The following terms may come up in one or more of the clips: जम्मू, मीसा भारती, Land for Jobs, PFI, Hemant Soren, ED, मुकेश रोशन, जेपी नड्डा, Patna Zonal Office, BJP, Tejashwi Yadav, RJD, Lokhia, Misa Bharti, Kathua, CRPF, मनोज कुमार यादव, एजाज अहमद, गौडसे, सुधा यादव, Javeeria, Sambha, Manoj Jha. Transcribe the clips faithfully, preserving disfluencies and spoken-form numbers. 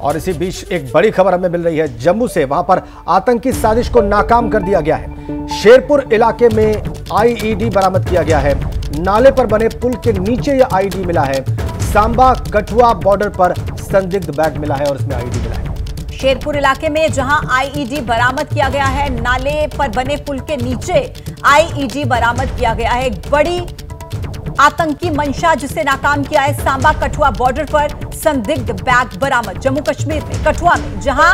और इसी बीच एक बड़ी खबर हमें मिल रही है जम्मू से। वहां पर आतंकी साजिश को नाकाम कर दिया गया है। शेरपुर इलाके में आईईडी बरामद किया गया है। नाले पर बने पुल के नीचे यह आईईडी मिला है। सांबा कठुआ बॉर्डर पर संदिग्ध बैग मिला है और उसमें आईईडी मिला है। शेरपुर इलाके में जहां आईईडी बरामद किया गया है, नाले पर बने पुल के नीचे आईईडी बरामद किया गया है। एक बड़ी आतंकी मंशा जिसे नाकाम किया है। सांबा कठुआ बॉर्डर पर संदिग्ध बैग बरामद। जम्मू कश्मीर में कठुआ में जहां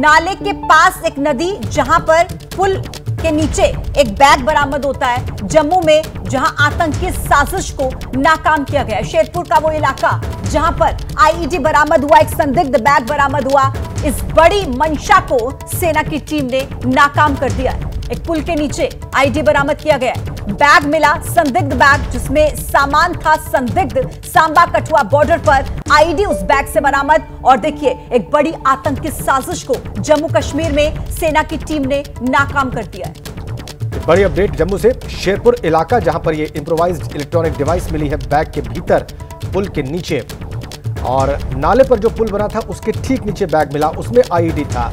नाले के पास एक नदी, जहां पर पुल के नीचे एक बैग बरामद होता है। जम्मू में जहां आतंकी साजिश को नाकाम किया गया है। शेरपुर का वो इलाका जहां पर आईईडी बरामद हुआ, एक संदिग्ध बैग बरामद हुआ। इस बड़ी मंशा को सेना की टीम ने नाकाम कर दिया है। एक पुल के नीचे आईईडी बरामद किया गया है। बैग मिला, संदिग्ध बैग जिसमें सामान था संदिग्ध। सांबा कठुआ बॉर्डर पर आईईडी उस बैग से बरामद। और देखिए, एक बड़ी आतंकी साजिश को जम्मू कश्मीर में सेना की टीम ने नाकाम कर दिया है। बड़ी अपडेट जम्मू से। शेरपुर इलाका जहां पर ये इंप्रोवाइज्ड इलेक्ट्रॉनिक डिवाइस मिली है, बैग के भीतर, पुल के नीचे, और नाले पर जो पुल बना था उसके ठीक नीचे बैग मिला, उसमें आईईडी था।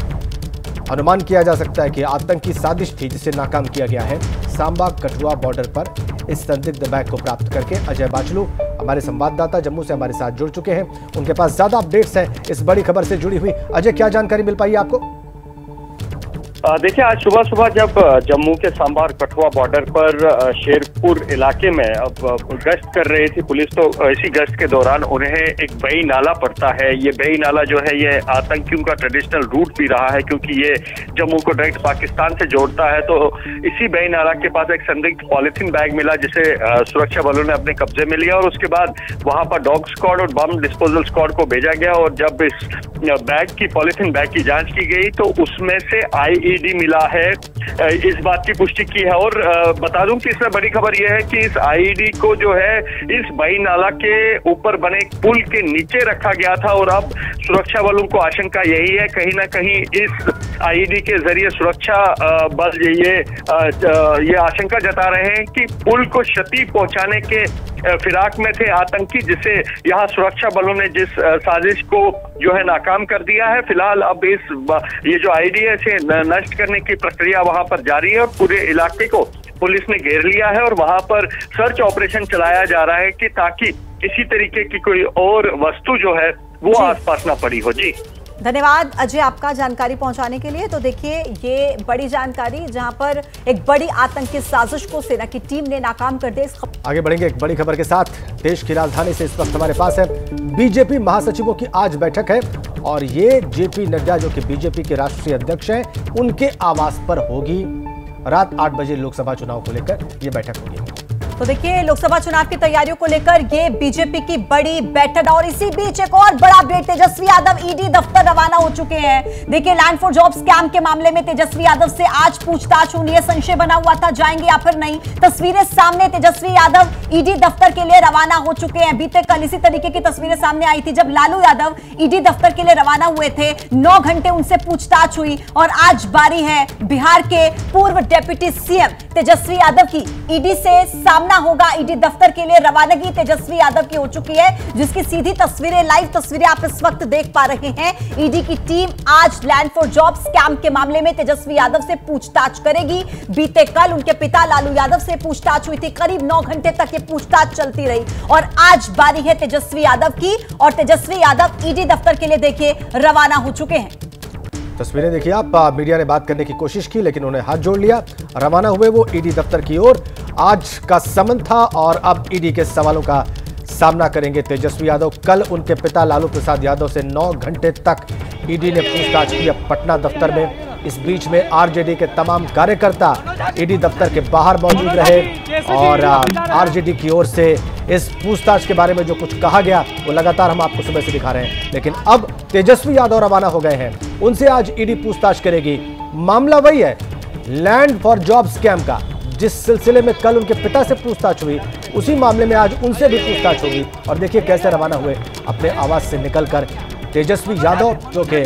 अनुमान किया जा सकता है कि आतंकी साजिश थी जिसे नाकाम किया गया है। सांबा कठुआ बॉर्डर पर इस संदिग्ध बैग को प्राप्त करके अजय बाचलू हमारे संवाददाता जम्मू से हमारे साथ जुड़ चुके हैं। उनके पास ज्यादा अपडेट्स हैं इस बड़ी खबर से जुड़ी हुई। अजय, क्या जानकारी मिल पाई आपको? देखिए, आज सुबह सुबह जब जम्मू के सांबा और कठुआ बॉर्डर पर शेरपुर इलाके में अब गश्त कर रही थी पुलिस, तो इसी गश्त के दौरान उन्हें एक बई नाला पड़ता है। ये बई नाला जो है ये आतंकियों का ट्रेडिशनल रूट भी रहा है, क्योंकि ये जम्मू को डायरेक्ट पाकिस्तान से जोड़ता है। तो इसी बई नाला के पास एक संदिग्ध पॉलिथीन बैग मिला जिसे सुरक्षा बलों ने अपने कब्जे में लिया, और उसके बाद वहाँ पर डॉग स्क्वाड और बम डिस्पोजल स्क्वाड को भेजा गया। और जब इस बैग की पॉलिथीन बैग की जाँच की गई तो उसमें से आई ईडी मिला है, इस बात की पुष्टि की है। और बता दूं कि इसमें बड़ी खबर यह है कि इस आईईडी को जो है इस बई नाला के ऊपर बने पुल के नीचे रखा गया था, और अब सुरक्षा बलों को आशंका यही है कहीं ना कहीं इस आईईडी के जरिए सुरक्षा बल ये ये आशंका जता रहे हैं कि पुल को क्षति पहुंचाने के फिराक में थे आतंकी, जिसे यहाँ सुरक्षा बलों ने जिस साजिश को जो है नाकाम कर दिया है। फिलहाल अब इस ये जो आईईडी है इसे नष्ट करने की प्रक्रिया वहां पर जारी है, और पूरे इलाके को पुलिस ने घेर लिया है और वहां पर सर्च ऑपरेशन चलाया जा रहा है कि ताकि इसी तरीके की कोई और वस्तु जो है वो आसपास ना पड़ी हो। जी, धन्यवाद अजय आपका जानकारी पहुंचाने के लिए। तो देखिए, ये बड़ी जानकारी जहां पर एक बड़ी आतंकी साजिश को सेना की टीम ने नाकाम कर दिया। आगे बढ़ेंगे एक बड़ी खबर के साथ। देश की राजधानी से इस वक्त हमारे पास है बीजेपी महासचिवों की आज बैठक है, और ये जेपी नड्डा जो कि बीजेपी के राष्ट्रीय अध्यक्ष हैं उनके आवास पर होगी। रात आठ बजे लोकसभा चुनाव को लेकर ये बैठक होगी। तो देखिए, लोकसभा चुनाव की तैयारियों को लेकर ये बीजेपी की बड़ी बैठक। और इसी बीच एक और बड़ा अपडेट, तेजस्वी यादव ईडी दफ्तर रवाना हो चुके हैं। देखिए, लैंड फॉर जॉब्स स्कैम के मामले में तेजस्वी यादव से आज पूछताछ होनी है। संशय बना हुआ था जाएंगे या फिर नहीं, तस्वीरें सामने। तेजस्वी यादव ईडी दफ्तर के लिए रवाना हो चुके हैं। बीते कल इसी तरीके की तस्वीरें सामने आई थी जब लालू यादव ईडी दफ्तर के लिए रवाना हुए थे। नौ घंटे उनसे पूछताछ हुई, और आज बारी है बिहार के पूर्व डिप्टी सीएम तेजस्वी यादव की। ईडी से सामना होगा। ईडी दफ्तर के लिए रवानगी तेजस्वी यादव की हो चुकी है, जिसकी सीधी तस्वीरें, लाइव तस्वीरें आप इस वक्त देख पा रहे हैं। ईडी की टीम आज लैंड फॉर जॉब्स स्कैम के मामले में तेजस्वी यादव से पूछताछ करेगी। बीते कल उनके पिता लालू यादव से पूछताछ हुई थी। करीब नौ घंटे तक ये पूछताछ चलती रही, और आज बारी है तेजस्वी यादव की। और तेजस्वी यादव ईडी दफ्तर के लिए देखिए रवाना हो चुके हैं। तस्वीरें देखिए आप। मीडिया ने बात करने की कोशिश की लेकिन उन्हें हाथ जोड़ लिया। रवाना हुए वो ईडी दफ्तर की ओर। आज का समन था और अब ईडी के सवालों का सामना करेंगे तेजस्वी यादव। कल उनके पिता लालू प्रसाद यादव से नौ घंटे तक ईडी ने पूछताछ की पटना दफ्तर में। इस बीच में आरजेडी के तमाम कार्यकर्ता ईडी दफ्तर के बाहर मौजूद रहे, और आरजेडी की ओर से इस पूछताछ के बारे में जो कुछ कहा गया वो लगातार हम आपको सुबह से दिखा रहे हैं। लेकिन अब तेजस्वी यादव रवाना हो गए हैं, उनसे आज ईडी पूछताछ करेगी। मामला वही है लैंड फॉर जॉब स्कैम का, जिस सिलसिले में कल उनके पिता से पूछताछ हुई, उसी मामले में आज उनसे भी पूछताछ होगी। और देखिए कैसे रवाना हुए अपने आवास से निकलकर तेजस्वी यादव, जो के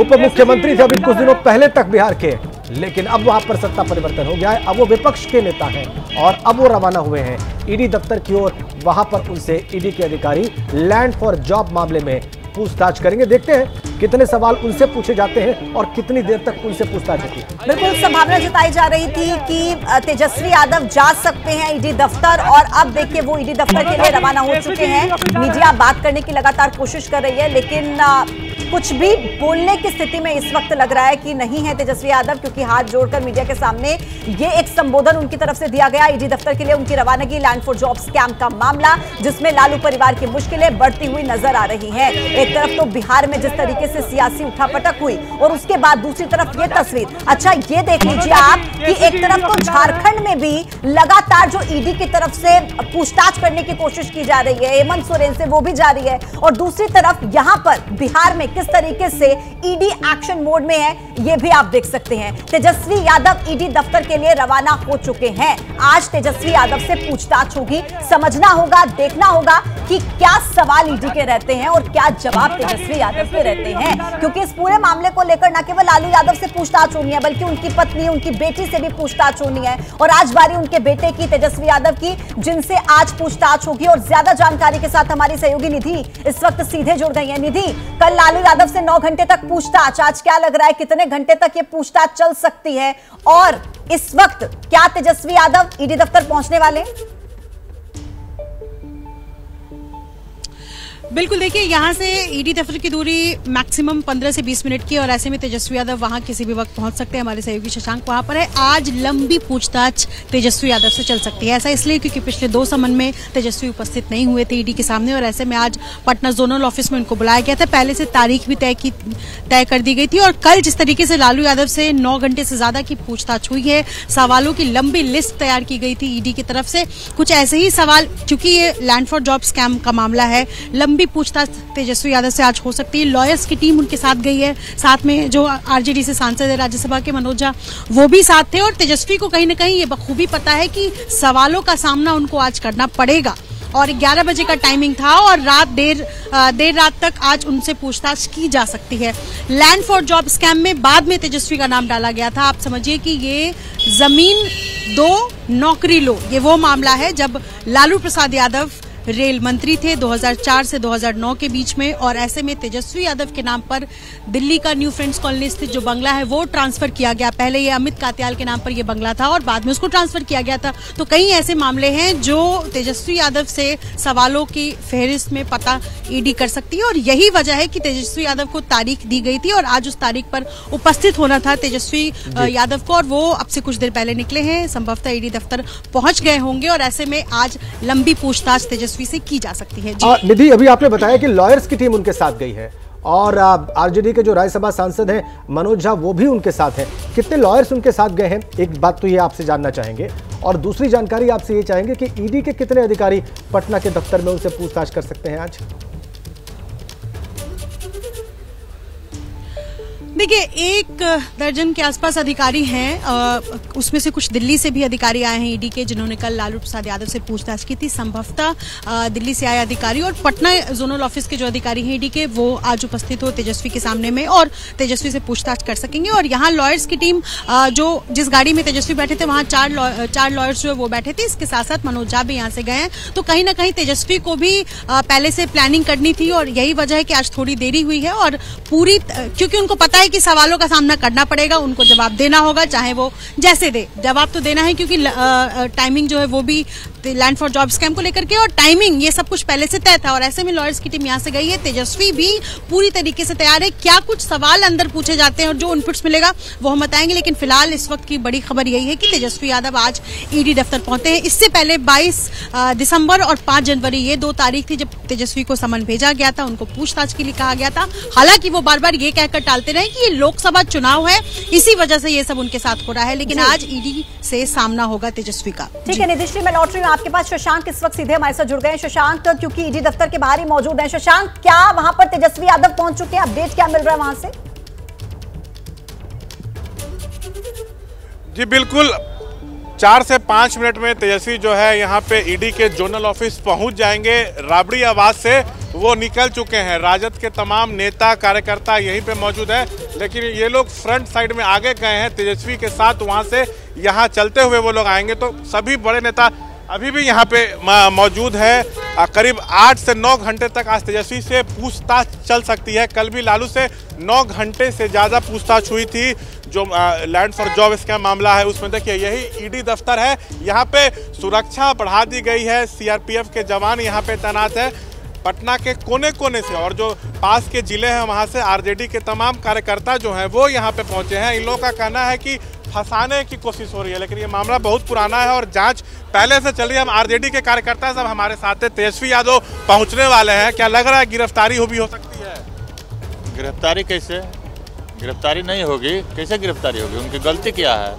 उप मुख्यमंत्री थे अभी कुछ दिनों पहले तक बिहार के, लेकिन अब वहां पर सत्ता परिवर्तन हो गया है। अब वो विपक्ष के नेता हैं और अब वो रवाना हुए हैं ईडी दफ्तर की ओर। वहां पर उनसे ईडी के अधिकारी लैंड फॉर जॉब मामले में पूछताछ करेंगे। देखते हैं कितने सवाल उनसे पूछे जाते हैं और कितनी देर तक उनसे पूछताछ होती है। बिल्कुल संभावना जताई जा रही थी कि तेजस्वी यादव जा सकते हैं ईडी दफ्तर, और अब देखिए वो ईडी दफ्तर के लिए रवाना हो चुके हैं। मीडिया बात करने की लगातार कोशिश कर रही है, लेकिन कुछ भी बोलने की स्थिति में इस वक्त लग रहा है कि नहीं है तेजस्वी यादव, क्योंकि हाथ जोड़कर मीडिया के सामने ये एक संबोधन उनकी तरफ से दिया गया। ईडी दफ्तर के लिए उनकी रवानगी, लैंड फॉर जॉब्स कैंप का मामला जिसमें लालू परिवार की मुश्किलें बढ़ती हुई नजर आ रही हैं। एक तरफ तो बिहार में जिस तरीके से सियासी उठापटक हुई और उसके बाद दूसरी तरफ ये तस्वीर। अच्छा ये देख लीजिए आप कि एक तरफ तो झारखंड में भी लगातार जो ईडी की तरफ से पूछताछ करने की कोशिश की जा रही है हेमंत सोरेन से, वो भी जारी है, और दूसरी तरफ यहाँ पर बिहार में किस तरीके से ईडी एक्शन मोड में है ये भी आप देख सकते हैं। तेजस्वी यादव ईडी दफ्तर के लिए रवाना हो चुके हैं। आज तेजस्वी यादव से पूछताछ होगी, समझना होगा, देखना होगा कि क्या सवाल ईडी के रहते हैं और क्या जवाब तेजस्वी यादव के रहते हैं, क्योंकि इस पूरे मामले को लेकर न केवल लालू यादव से पूछताछ होनी है बल्कि उनकी पत्नी, उनकी बेटी से भी पूछताछ होनी है। और आज बारी उनके बेटे की, तेजस्वी यादव की, जिनसे आज पूछताछ होगी। और ज्यादा जानकारी के साथ हमारी सहयोगी निधि इस वक्त सीधे जुड़ गई है। निधि, कल लालू यादव से नौ घंटे तक पूछताछ, आज क्या लग रहा है कितने घंटे तक ये पूछताछ चल सकती है, और इस वक्त क्या तेजस्वी यादव ईडी दफ्तर पहुंचने वाले? बिल्कुल, देखिए यहाँ से ईडी दफ्तर की दूरी मैक्सिमम पंद्रह से बीस मिनट की, और ऐसे में तेजस्वी यादव वहाँ किसी भी वक्त पहुँच सकते हैं। हमारे सहयोगी शशांक वहाँ पर है। आज लंबी पूछताछ तेजस्वी यादव से चल सकती है, ऐसा इसलिए क्योंकि पिछले दो समन में तेजस्वी उपस्थित नहीं हुए थे ईडी के सामने, और ऐसे में आज पटना जोनल ऑफिस में उनको बुलाया गया था। पहले से तारीख भी तय की तय कर दी गई थी। और कल जिस तरीके से लालू यादव से नौ घंटे से ज़्यादा की पूछताछ हुई है, सवालों की लंबी लिस्ट तैयार की गई थी ईडी की तरफ से, कुछ ऐसे ही सवाल, चूंकि ये लैंड फॉर जॉब स्कैम का मामला है, लंबी पूछताछ तेजस्वी यादव से आज हो सकती है। लॉयर्स की टीम उनके साथ गई है, साथ में जो आरजेडी से सांसद है राज्यसभा के मनोज झा, वो भी साथ थे। और तेजस्वी को कहीं ना कहीं ये बखूबी पता है कि सवालों का सामना उनको आज करना पड़ेगा, और ग्यारह बजे का टाइमिंग था और रात देर देर रात तक आज उनसे पूछताछ की जा सकती है। लैंड फॉर जॉब स्कैम में बाद में तेजस्वी का नाम डाला गया था। आप समझिए कि ये जमीन दो नौकरी लो, ये वो मामला है जब लालू प्रसाद यादव रेल मंत्री थे दो हज़ार चार से दो हज़ार नौ के बीच में, और ऐसे में तेजस्वी यादव के नाम पर दिल्ली का न्यू फ्रेंड्स कॉलोनी स्थित जो बंगला है वो ट्रांसफर किया गया। पहले ये अमित कात्याल के नाम पर ये बंगला था और बाद में उसको ट्रांसफर किया गया था। तो कई ऐसे मामले हैं जो तेजस्वी यादव से सवालों की फहरिस्त में पता ईडी कर सकती है, और यही वजह है कि तेजस्वी यादव को तारीख दी गई थी और आज उस तारीख पर उपस्थित होना था तेजस्वी यादव को, और वो अब से कुछ देर पहले निकले हैं, संभवतः ईडी दफ्तर पहुंच गए होंगे। और ऐसे में आज लंबी पूछताछ तेजस्वी से की जा सकती है। निधि, अभी आपने बताया कि लॉयर्स की टीम उनके साथ गई है और आरजेडी के जो राज्यसभा सांसद हैं मनोज झा, वो भी उनके साथ हैं। कितने लॉयर्स उनके साथ गए हैं, एक बात तो ये आपसे जानना चाहेंगे, और दूसरी जानकारी आपसे ये चाहेंगे कि ईडी के कितने अधिकारी पटना के दफ्तर में उनसे पूछताछ कर सकते हैं आज? देखिए, एक दर्जन के आसपास अधिकारी हैं, उसमें से कुछ दिल्ली से भी अधिकारी आए हैं ईडी के, जिन्होंने कल लालू प्रसाद यादव से पूछताछ की थी। संभवतः दिल्ली से आए अधिकारी और पटना जोनल ऑफिस के जो अधिकारी हैं ईडी के, वो आज उपस्थित हो तेजस्वी के सामने में और तेजस्वी से पूछताछ कर सकेंगे। और यहाँ लॉयर्स की टीम, जो जिस गाड़ी में तेजस्वी बैठे थे वहाँ चार लौ, चार लॉयर्स जो वो बैठे थे, इसके साथ साथ मनोज झा भी यहाँ से गए हैं। तो कहीं ना कहीं तेजस्वी को भी पहले से प्लानिंग करनी थी, और यही वजह है कि आज थोड़ी देरी हुई है। और पूरी, क्योंकि उनको पता है कि सवालों का सामना करना पड़ेगा, उनको जवाब देना होगा, चाहे वो जैसे दे जवाब तो देना है, क्योंकि टाइमिंग जो है वो भी लैंड फॉर जॉब स्कैम को लेकर के, और टाइमिंग ये सब कुछ पहले से तय था। और ऐसे में लॉयर्स की टीम यहाँ से गई है, तेजस्वी भी पूरी तरीके से तैयार है। क्या कुछ सवाल अंदर पूछे जाते हैं और जो इनपुट्स मिलेगा वो हम बताएंगे, लेकिन फिलहाल इस वक्त की बड़ी खबर यही है कि तेजस्वी यादव आज ईडी दफ्तर पहुंचे हैं। इससे पहले बाईस दिसंबर और पांच जनवरी ये दो तारीख थी जब तेजस्वी को समन भेजा गया था, उनको पूछताछ के लिए कहा गया था। हालांकि वो बार बार ये कहकर टालते रहे कि ये लोकसभा चुनाव है, इसी वजह से ये सब उनके साथ हो रहा है, लेकिन आज ईडी से सामना होगा तेजस्वी का। ठीक है निधि, मैं लौट रही हूँ आपके पास। शशांक इस वक्त सीधे हमारे साथ जुड़ गए हैं। शशांक, क्योंकि ईडी दफ्तर के बाहर ही मौजूद हैं। शशांक, क्या वहां पर तेजस्वी यादव पहुंच चुके हैं? अपडेट क्या मिल रहा है वहां से? जी बिल्कुल, चार से पांच मिनट में तेजस्वी जो है यहाँ पे ईडी के जोनल ऑफिस पहुंच जाएंगे। राबड़ी आवाज से वो निकल चुके हैं, राजद के तमाम नेता कार्यकर्ता यहीं पे मौजूद है, लेकिन ये लोग फ्रंट साइड में आगे गए हैं तेजस्वी के साथ। वहाँ से यहाँ चलते हुए वो लोग आएंगे। तो सभी बड़े नेता अभी भी यहाँ पे मौजूद है। करीब आठ से नौ घंटे तक आज तेजस्वी से पूछताछ चल सकती है। कल भी लालू से नौ घंटे से ज़्यादा पूछताछ हुई थी। जो लैंड फॉर जॉब स्कैम मामला है उसमें देखिए यही ईडी दफ्तर है, यहाँ पे सुरक्षा बढ़ा दी गई है। सीआरपीएफ के जवान यहाँ पे तैनात है। पटना के कोने कोने से और जो पास के जिले हैं वहाँ से आरजेडी के तमाम कार्यकर्ता जो हैं वो यहाँ पे पहुँचे हैं। इन लोगों का कहना है कि फंसाने की कोशिश हो रही है, लेकिन ये मामला बहुत पुराना है और जांच पहले से चल रही है। हम आरजेडी के कार्यकर्ता सब हमारे साथ हैं। तेजस्वी यादव पहुँचने वाले हैं, क्या लग रहा है गिरफ्तारी हो भी हो सकती है? गिरफ्तारी कैसे? गिरफ्तारी नहीं होगी, कैसे गिरफ्तारी होगी? उनकी गलती क्या है?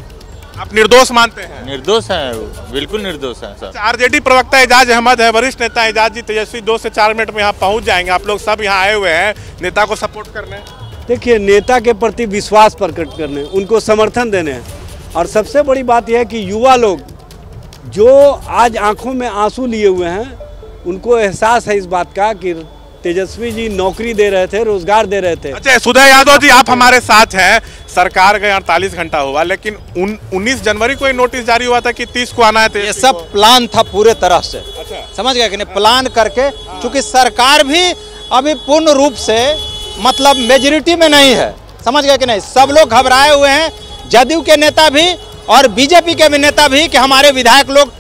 आप निर्दोष मानते हैं? निर्दोष हैं वो, बिल्कुल निर्दोष हैं सर। आरजेडी प्रवक्ता एजाज अहमद है, वरिष्ठ नेता एजाज जी। तेजस्वी दो से चार मिनट में यहाँ पहुँच जाएंगे। आप लोग सब यहाँ आए हुए हैं नेता को सपोर्ट करने, देखिए नेता के प्रति विश्वास प्रकट करने, उनको समर्थन देने हैं। और सबसे बड़ी बात यह है कि युवा लोग जो आज आँखों में आंसू लिए हुए हैं, उनको एहसास है इस बात का कि तेजस्वी जी नौकरी दे रहे थे, रोजगार दे रहे थे। अच्छा सुधा यादव जी आप हमारे साथ हैं। सरकार गए अड़तालीस घंटा हुआ, लेकिन उन, उन्नीस जनवरी को ये नोटिस जारी हुआ था कि तीस को आना है। ये सब प्लान था पूरे तरह से। अच्छा। समझ गए कि नहीं? प्लान करके, चूंकि सरकार भी अभी पूर्ण रूप से मतलब मेजोरिटी में नहीं है, समझ गए कि नहीं? सब लोग घबराए हुए हैं, जदयू के नेता भी और बीजेपी के भी नेता भी, कि हमारे विधायक लोग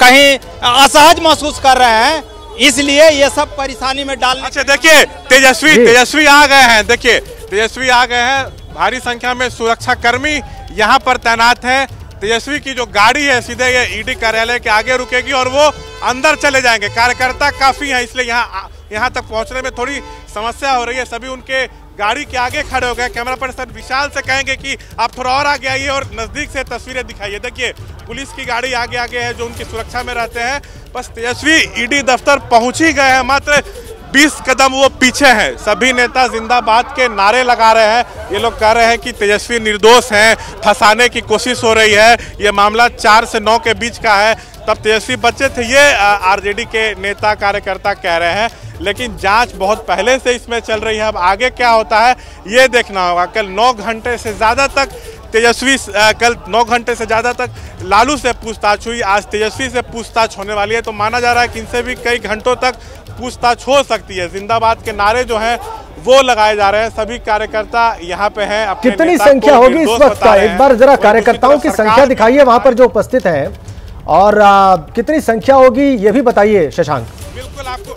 कहीं असहज महसूस कर रहे हैं, इसलिए ये सब परेशानी में डाल। अच्छा देखिए तेजस्वी तेजस्वी आ गए हैं, देखिए तेजस्वी आ गए हैं। भारी संख्या में सुरक्षा कर्मी यहाँ पर तैनात हैं। तेजस्वी की जो गाड़ी है सीधे ये ईडी कार्यालय के आगे रुकेगी और वो अंदर चले जाएंगे। कार्यकर्ता काफी हैं इसलिए यहाँ यहाँ तक पहुँचने में थोड़ी समस्या हो रही है। सभी उनके गाड़ी के आगे खड़े हो गए। कैमरा पर्सन विशाल से कहेंगे कि आप थोड़ा और आगे आइए और नजदीक से तस्वीरें दिखाइए। देखिए पुलिस की गाड़ी आगे आगे है जो उनकी सुरक्षा में रहते हैं। बस तेजस्वी ईडी दफ्तर पहुंच ही गए हैं, मात्र बीस कदम वो पीछे हैं। सभी नेता जिंदाबाद के नारे लगा रहे हैं। ये लोग कह रहे हैं कि तेजस्वी निर्दोष हैं, फंसाने की कोशिश हो रही है। ये मामला चार से नौ के बीच का है, तब तेजस्वी बच्चे थे, ये आरजेडी के नेता कार्यकर्ता कह रहे हैं। लेकिन जांच बहुत पहले से इसमें चल रही है, अब आगे क्या होता है ये देखना होगा। कल नौ घंटे से ज़्यादा तक तेजस्वी कल नौ घंटे से ज़्यादा तक लालू से पूछताछ हुई, आज तेजस्वी से पूछताछ होने वाली है। तो माना जा रहा है कि इनसे भी कई घंटों तक पूछताछ हो सकती है। जिंदाबाद के नारे जो हैं वो लगाए जा रहे हैं। सभी कार्यकर्ता यहाँ पे हैं। कितनी संख्या होगी इस वक्त का? एक बार जरा कार्यकर्ताओं की संख्या दिखाइए वहाँ पर जो उपस्थित है, और कितनी संख्या होगी ये भी बताइए शशांक। बिल्कुल, आपको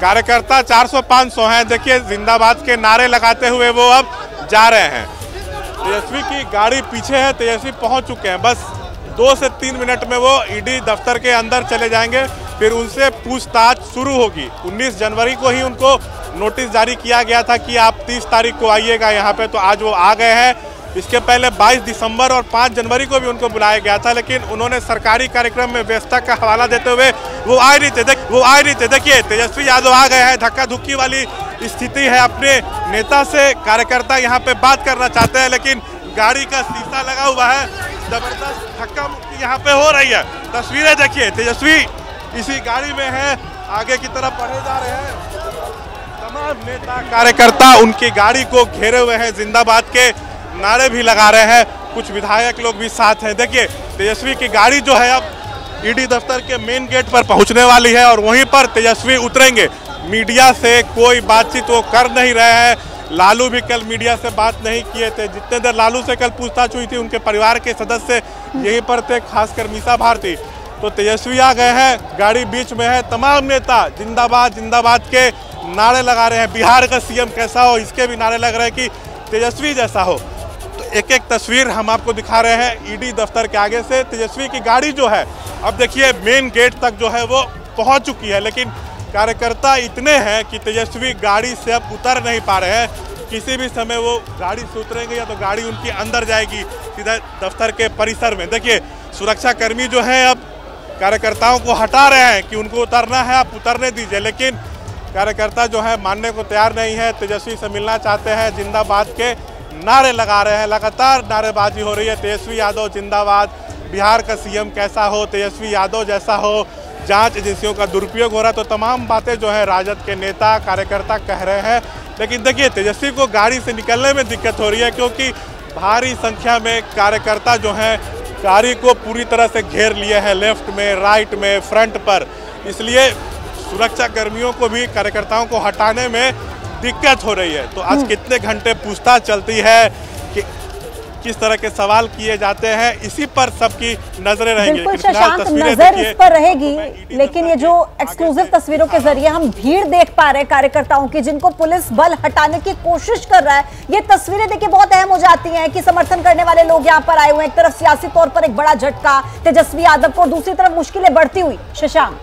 कार्यकर्ता चार सौ पाँच सौ हैं। देखिए जिंदाबाद के नारे लगाते हुए वो अब जा रहे हैं। तेजस्वी की गाड़ी पीछे है, तेजस्वी पहुंच चुके हैं। बस दो से तीन मिनट में वो ईडी दफ्तर के अंदर चले जाएंगे, फिर उनसे पूछताछ शुरू होगी। उन्नीस जनवरी को ही उनको नोटिस जारी किया गया था कि आप तीस तारीख को आइएगा यहाँ पे, तो आज वो आ गए हैं। इसके पहले बाईस दिसंबर और पाँच जनवरी को भी उनको बुलाया गया था, लेकिन उन्होंने सरकारी कार्यक्रम में व्यस्तता का हवाला देते हुए वो आए नहीं थे। वो आए नहीं थे देखिए तेजस्वी यादव आ गए हैं। धक्का धुक्की वाली स्थिति है, अपने नेता से कार्यकर्ता यहाँ पे बात करना चाहते हैं, लेकिन गाड़ी का शीशा लगा हुआ है। जबरदस्त धक्का मुक्की यहाँ पे हो रही है। तस्वीरें देखिए, तेजस्वी इसी गाड़ी में है, आगे की तरफ बढ़े जा रहे हैं। तमाम नेता कार्यकर्ता उनकी गाड़ी को घेरे हुए हैं, जिंदाबाद के नारे भी लगा रहे हैं। कुछ विधायक लोग भी साथ हैं। देखिए तेजस्वी की गाड़ी जो है अब ईडी दफ्तर के मेन गेट पर पहुंचने वाली है और वहीं पर तेजस्वी उतरेंगे। मीडिया से कोई बातचीत वो कर नहीं रहे हैं। लालू भी कल मीडिया से बात नहीं किए थे। जितने देर लालू से कल पूछताछ हुई थी उनके परिवार के सदस्य यहीं पर थे, खासकर मीसा भारती। तो तेजस्वी आ गए हैं, गाड़ी बीच में है। तमाम नेता जिंदाबाद जिंदाबाद के नारे लगा रहे हैं। बिहार का सीएम कैसा हो इसके भी नारे लग रहे हैं कि तेजस्वी जैसा हो। एक एक तस्वीर हम आपको दिखा रहे हैं ईडी दफ्तर के आगे से। तेजस्वी की गाड़ी जो है अब देखिए मेन गेट तक जो है वो पहुंच चुकी है, लेकिन कार्यकर्ता इतने हैं कि तेजस्वी गाड़ी से अब उतर नहीं पा रहे हैं। किसी भी समय वो गाड़ी से उतरेंगे या तो गाड़ी उनके अंदर जाएगी सीधा दफ्तर के परिसर में। देखिए सुरक्षाकर्मी जो हैं अब कार्यकर्ताओं को हटा रहे हैं कि उनको उतरना है, आप उतरने दीजिए, लेकिन कार्यकर्ता जो है मानने को तैयार नहीं है। तेजस्वी से मिलना चाहते हैं, जिंदाबाद के नारे लगा रहे हैं। लगातार नारेबाजी हो रही है। तेजस्वी यादव जिंदाबाद, बिहार का सीएम कैसा हो, तेजस्वी यादव जैसा हो, जांच एजेंसियों का दुरुपयोग हो रहा है, तो तमाम बातें जो है राजद के नेता कार्यकर्ता कह रहे हैं। लेकिन देखिए तेजस्वी को गाड़ी से निकलने में दिक्कत हो रही है क्योंकि भारी संख्या में कार्यकर्ता जो हैं चारी को पूरी तरह से घेर लिए हैं, लेफ्ट में, राइट में, फ्रंट पर। इसलिए सुरक्षा कर्मियों को भी, कार्यकर्ताओं को हटाने में दिक्कत हो रही है। तो आज कितने घंटे पूछताछ चलती है, कि किस तरह के सवाल किए जाते हैं, इसी पर सबकी नजरें रहेंगी। बिल्कुल नजर इस पर रहेगी, तो लेकिन ये जो एक्सक्लूसिव तस्वीरों के जरिए हम भीड़ देख पा रहे हैं कार्यकर्ताओं की, जिनको पुलिस बल हटाने की कोशिश कर रहा है, ये तस्वीरें देखिए बहुत अहम हो जाती हैं कि समर्थन करने वाले लोग यहाँ पर आए हुए हैं। एक तरफ सियासी तौर पर एक बड़ा झटका तेजस्वी यादव को, दूसरी तरफ मुश्किलें बढ़ती हुई। शशांक,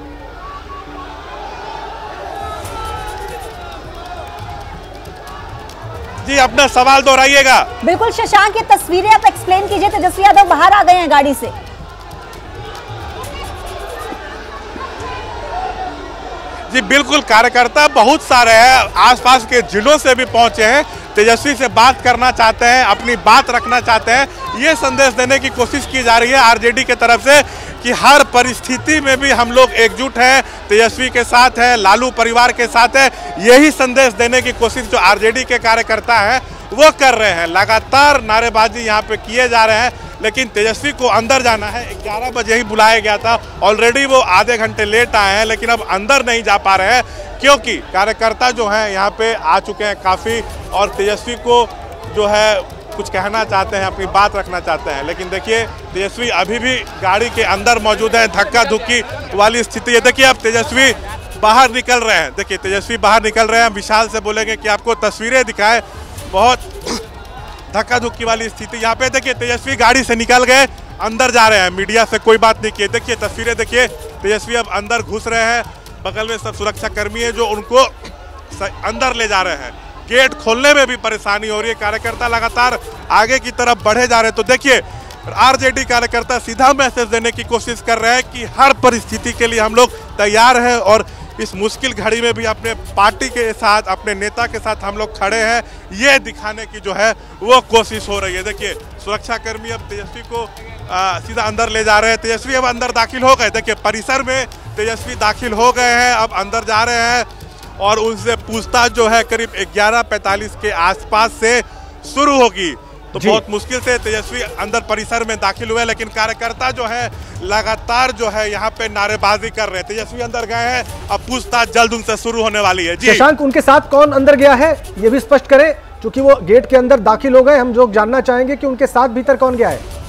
जी अपना सवाल दोहराइएगा। बिल्कुल शशांक, ये तस्वीरें आप एक्सप्लेन कीजिए। तेजस्वी यादव बाहर आ गए हैं गाड़ी से। जी बिल्कुल, कार्यकर्ता बहुत सारे हैं, आसपास के जिलों से भी पहुंचे हैं, तेजस्वी से बात करना चाहते हैं, अपनी बात रखना चाहते हैं। ये संदेश देने की कोशिश की जा रही है आरजेडी की तरफ से कि हर परिस्थिति में भी हम लोग एकजुट हैं, तेजस्वी के साथ हैं, लालू परिवार के साथ हैं। यही संदेश देने की कोशिश जो आरजेडी के कार्यकर्ता हैं वो कर रहे हैं। लगातार नारेबाजी यहाँ पे किए जा रहे हैं, लेकिन तेजस्वी को अंदर जाना है। ग्यारह बजे ही बुलाया गया था, ऑलरेडी वो आधे घंटे लेट आए हैं, लेकिन अब अंदर नहीं जा पा रहे हैं क्योंकि कार्यकर्ता जो हैं यहाँ पे आ चुके हैं काफ़ी, और तेजस्वी को जो है कुछ कहना चाहते हैं, अपनी बात रखना चाहते हैं। लेकिन देखिए तेजस्वी अभी भी गाड़ी के अंदर मौजूद है, धक्का धुक्की वाली स्थिति है। देखिए अब तेजस्वी बाहर निकल रहे हैं, देखिए तेजस्वी बाहर निकल रहे हैं। विशाल से बोलेंगे कि आपको तस्वीरें दिखाएं, बहुत धक्का धुक्की वाली स्थिति यहाँ पे। देखिए तेजस्वी गाड़ी से निकल गए, अंदर जा रहे हैं, मीडिया से कोई बात नहीं की। देखिए तस्वीरें देखिए, तेजस्वी अब अंदर घुस रहे हैं, बगल में सब सुरक्षाकर्मी है जो उनको अंदर ले जा रहे हैं। गेट खोलने में भी परेशानी हो रही है, कार्यकर्ता लगातार आगे की तरफ बढ़े जा रहे हैं। तो देखिए आरजेडी कार्यकर्ता सीधा मैसेज देने की कोशिश कर रहे हैं कि हर परिस्थिति के लिए हम लोग तैयार हैं, और इस मुश्किल घड़ी में भी अपने पार्टी के साथ, अपने नेता के साथ हम लोग खड़े हैं, ये दिखाने की जो है वो कोशिश हो रही है। देखिए सुरक्षाकर्मी अब तेजस्वी को आ, सीधा अंदर ले जा रहे हैं। तेजस्वी अब अंदर दाखिल हो गए, देखिए परिसर में तेजस्वी दाखिल हो गए हैं, अब अंदर जा रहे हैं और उनसे पूछताछ जो है करीब ग्यारह पैंतालीस के आसपास से शुरू होगी। तो बहुत मुश्किल से तेजस्वी अंदर परिसर में दाखिल हुए, लेकिन कार्यकर्ता जो है लगातार जो है यहाँ पे नारेबाजी कर रहे हैं। तेजस्वी अंदर गए हैं, अब पूछताछ जल्द उनसे शुरू होने वाली है। जी शशांक, उनके साथ कौन अंदर गया है ये भी स्पष्ट करें, क्योंकि वो गेट के अंदर दाखिल हो गए। हम लोग जानना चाहेंगे कि उनके साथ भीतर कौन गया है।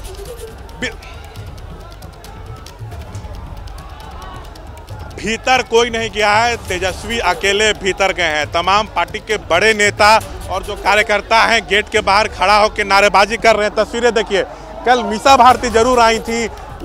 भीतर कोई नहीं गया है, तेजस्वी अकेले भीतर गए हैं। तमाम पार्टी के बड़े नेता और जो कार्यकर्ता हैं गेट के बाहर खड़ा होकर नारेबाजी कर रहे हैं। तस्वीरें देखिए, कल मिसा भारती जरूर आई थी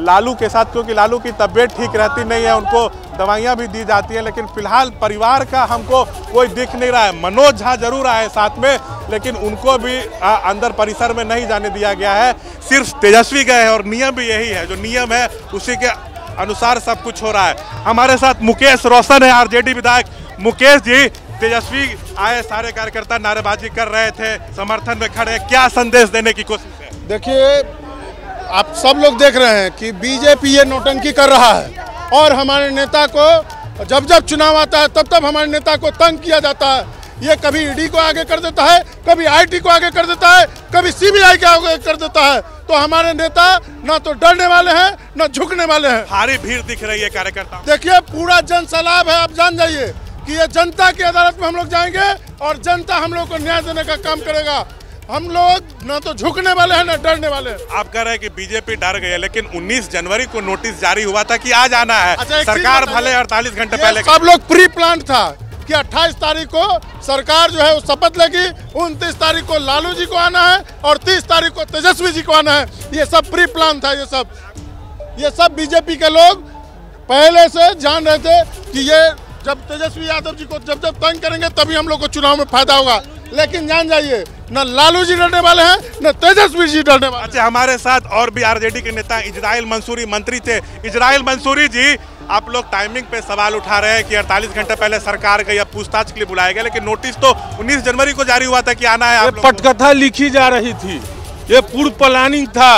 लालू के साथ, क्योंकि लालू की तबीयत ठीक रहती नहीं है, उनको दवाइयां भी दी जाती है, लेकिन फिलहाल परिवार का हमको कोई दिख नहीं रहा है। मनोज झा जरूर आए साथ में, लेकिन उनको भी आ, अंदर परिसर में नहीं जाने दिया गया है, सिर्फ तेजस्वी गए हैं। और नियम भी यही है, जो नियम है उसी के अनुसार सब कुछ हो रहा है। हमारे साथ मुकेश रोशन है, आरजेडी विधायक। मुकेश जी, तेजस्वी आए, सारे कार्यकर्ता नारेबाजी कर रहे थे, समर्थन में खड़े, क्या संदेश देने की कोशिश है? देखिए आप सब लोग देख रहे हैं कि बीजेपी ये नोटंकी कर रहा है, और हमारे नेता को जब जब चुनाव आता है तब तब हमारे नेता को तंग किया जाता है। ये कभी ईडी को आगे कर देता है, कभी आईटी को आगे कर देता है, कभी सीबीआई के आगे कर देता है। तो हमारे नेता ना तो डरने वाले हैं ना झुकने वाले हैं। भारी भीड़ दिख रही है कार्यकर्ता, देखिए पूरा जन सैलाब है। आप जान जाइए कि ये जनता की अदालत में हम लोग जाएंगे और जनता हम लोग को न्याय देने का काम करेगा। हम लोग ना तो झुकने वाले हैं ना डरने वाले हैं। आप कह रहे हैं कि बीजेपी डर गई है, लेकिन उन्नीस जनवरी को नोटिस जारी हुआ था कि आज आना है। अच्छा, सरकार भले अड़तालीस घंटे पहले, सब लोग प्री प्लान था कि अट्ठाईस तारीख को सरकार जो है वो शपथ लेगी, उनतीस तारीख को लालू जी को आना है और तीस तारीख को तेजस्वी जी को आना है। ये सब प्री प्लान था, ये सब ये सब बीजेपी के लोग पहले से जान रहे थे कि ये जब तेजस्वी यादव जी को जब जब तंग करेंगे तभी हम लोग को चुनाव में फायदा होगा। लेकिन जान जाइए न लालू जी डरने वाले हैं न तेजस्वी जी डरने वाले। अच्छा, हमारे साथ और भी आरजेडी के नेता इजराइल मंसूरी मंत्री थे। इजराइल मंसूरी जी, आप लोग टाइमिंग पे सवाल उठा रहे हैं कि अड़तालीस घंटे पहले सरकार गई, अब पूछताछ के लिए बुलाया गया, लेकिन नोटिस तो उन्नीस जनवरी को जारी हुआ था कि आना है। आप पटकथा लिखी जा रही थी, ये पूर्व प्लानिंग था,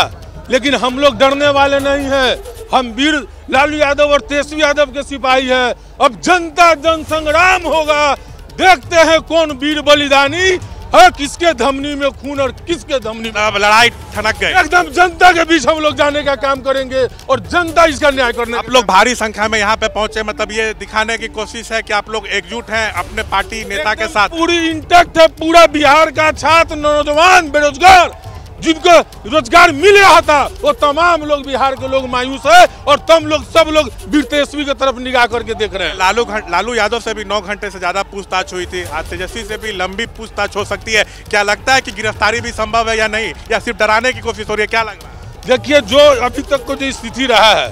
लेकिन हम लोग डरने वाले नहीं है। हम वीर लालू यादव और तेजस्वी यादव के सिपाही है। अब जनता जन संग्राम होगा, देखते हैं कौन वीर बलिदानी है, किसके धमनी में खून और किसके धमनी में अब लड़ाई ठनक गए। एकदम जनता के बीच हम लोग जाने का काम करेंगे और जनता इसका न्याय करने। आप लोग भारी संख्या में यहाँ पे पहुँचे, मतलब ये दिखाने की कोशिश है कि आप लोग एकजुट हैं अपने पार्टी नेता के साथ। पूरी इंटेक्ट है, पूरा बिहार का छात्र नौजवान बेरोजगार जिनको रोजगार मिल रहा था वो तमाम लोग, बिहार के लोग मायूस है और तुम लोग सब लोग वीर तेजस्वी की तरफ निगाह करके देख रहे हैं। लालू लालू यादव से भी नौ घंटे से ज्यादा पूछताछ हुई थी, आज तेजस्वी से भी लंबी पूछताछ हो सकती है। क्या लगता है कि गिरफ्तारी भी संभव है या नहीं, या सिर्फ डराने की कोशिश हो रही है, क्या लग रहा है? देखिए, जो अभी तक को जो स्थिति रहा है,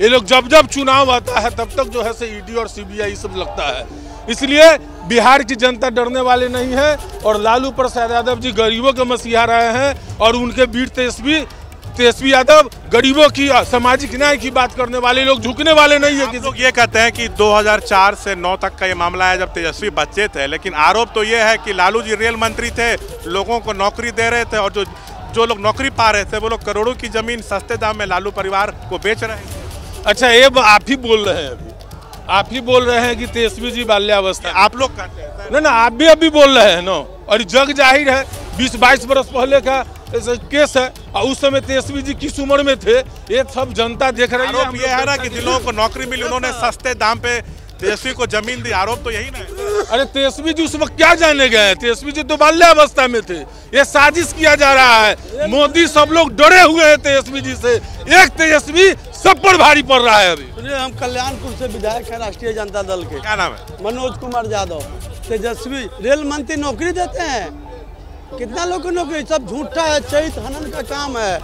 ये लोग जब जब चुनाव आता है तब तक जो है से ईडी और सीबीआई सब लगता है, इसलिए बिहार की जनता डरने वाले नहीं है। और लालू प्रसाद यादव जी गरीबों के मसीहा रहे हैं और उनके वीर तेजस्वी तेजस्वी यादव गरीबों की सामाजिक न्याय की बात करने वाले लोग झुकने वाले नहीं है। लोग ये कहते हैं कि दो हज़ार चार से नौ तक का ये मामला है जब तेजस्वी बच्चे थे, लेकिन आरोप तो ये है कि लालू जी रेल मंत्री थे, लोगों को नौकरी दे रहे थे और जो जो लोग नौकरी पा रहे थे वो लोग करोड़ों की जमीन सस्ते दाम में लालू परिवार को बेच रहे थे। अच्छा, ये आप ही बोल रहे हैं, अभी आप ही बोल रहे हैं कि तेजस्वी जी बाल्यावस्था, आप लोग कहते हैं ना ना आप भी अभी बोल रहे हैं ना, और जग जाहिर है बीस बाईस बरस पहले का केस है और उस समय तेजस्वी जी किस उम्र में थे ये सब जनता देख रही है। ये है ना कि जिन लोगों को नौकरी मिली उन्होंने सस्ते दाम पे तेजस्वी को जमीन दी, आरोप तो यही ना। अरे तेजस्वी जी उस वक्त क्या जाने गए, तेजस्वी जी तो बाल्यावस्था में थे, ये साजिश किया जा रहा है, मोदी सब लोग डरे हुए हैं तेजस्वी जी से, एक तेजस्वी सब पर भारी पड़ रहा है। अभी सुनिए, हम कल्याणपुर से विधायक है राष्ट्रीय जनता दल के, क्या नाम है? मनोज कुमार यादव। तेजस्वी रेल मंत्री नौकरी देते हैं, कितना लोग को नौकरी, सब झूठा है, चरित हनन का काम है।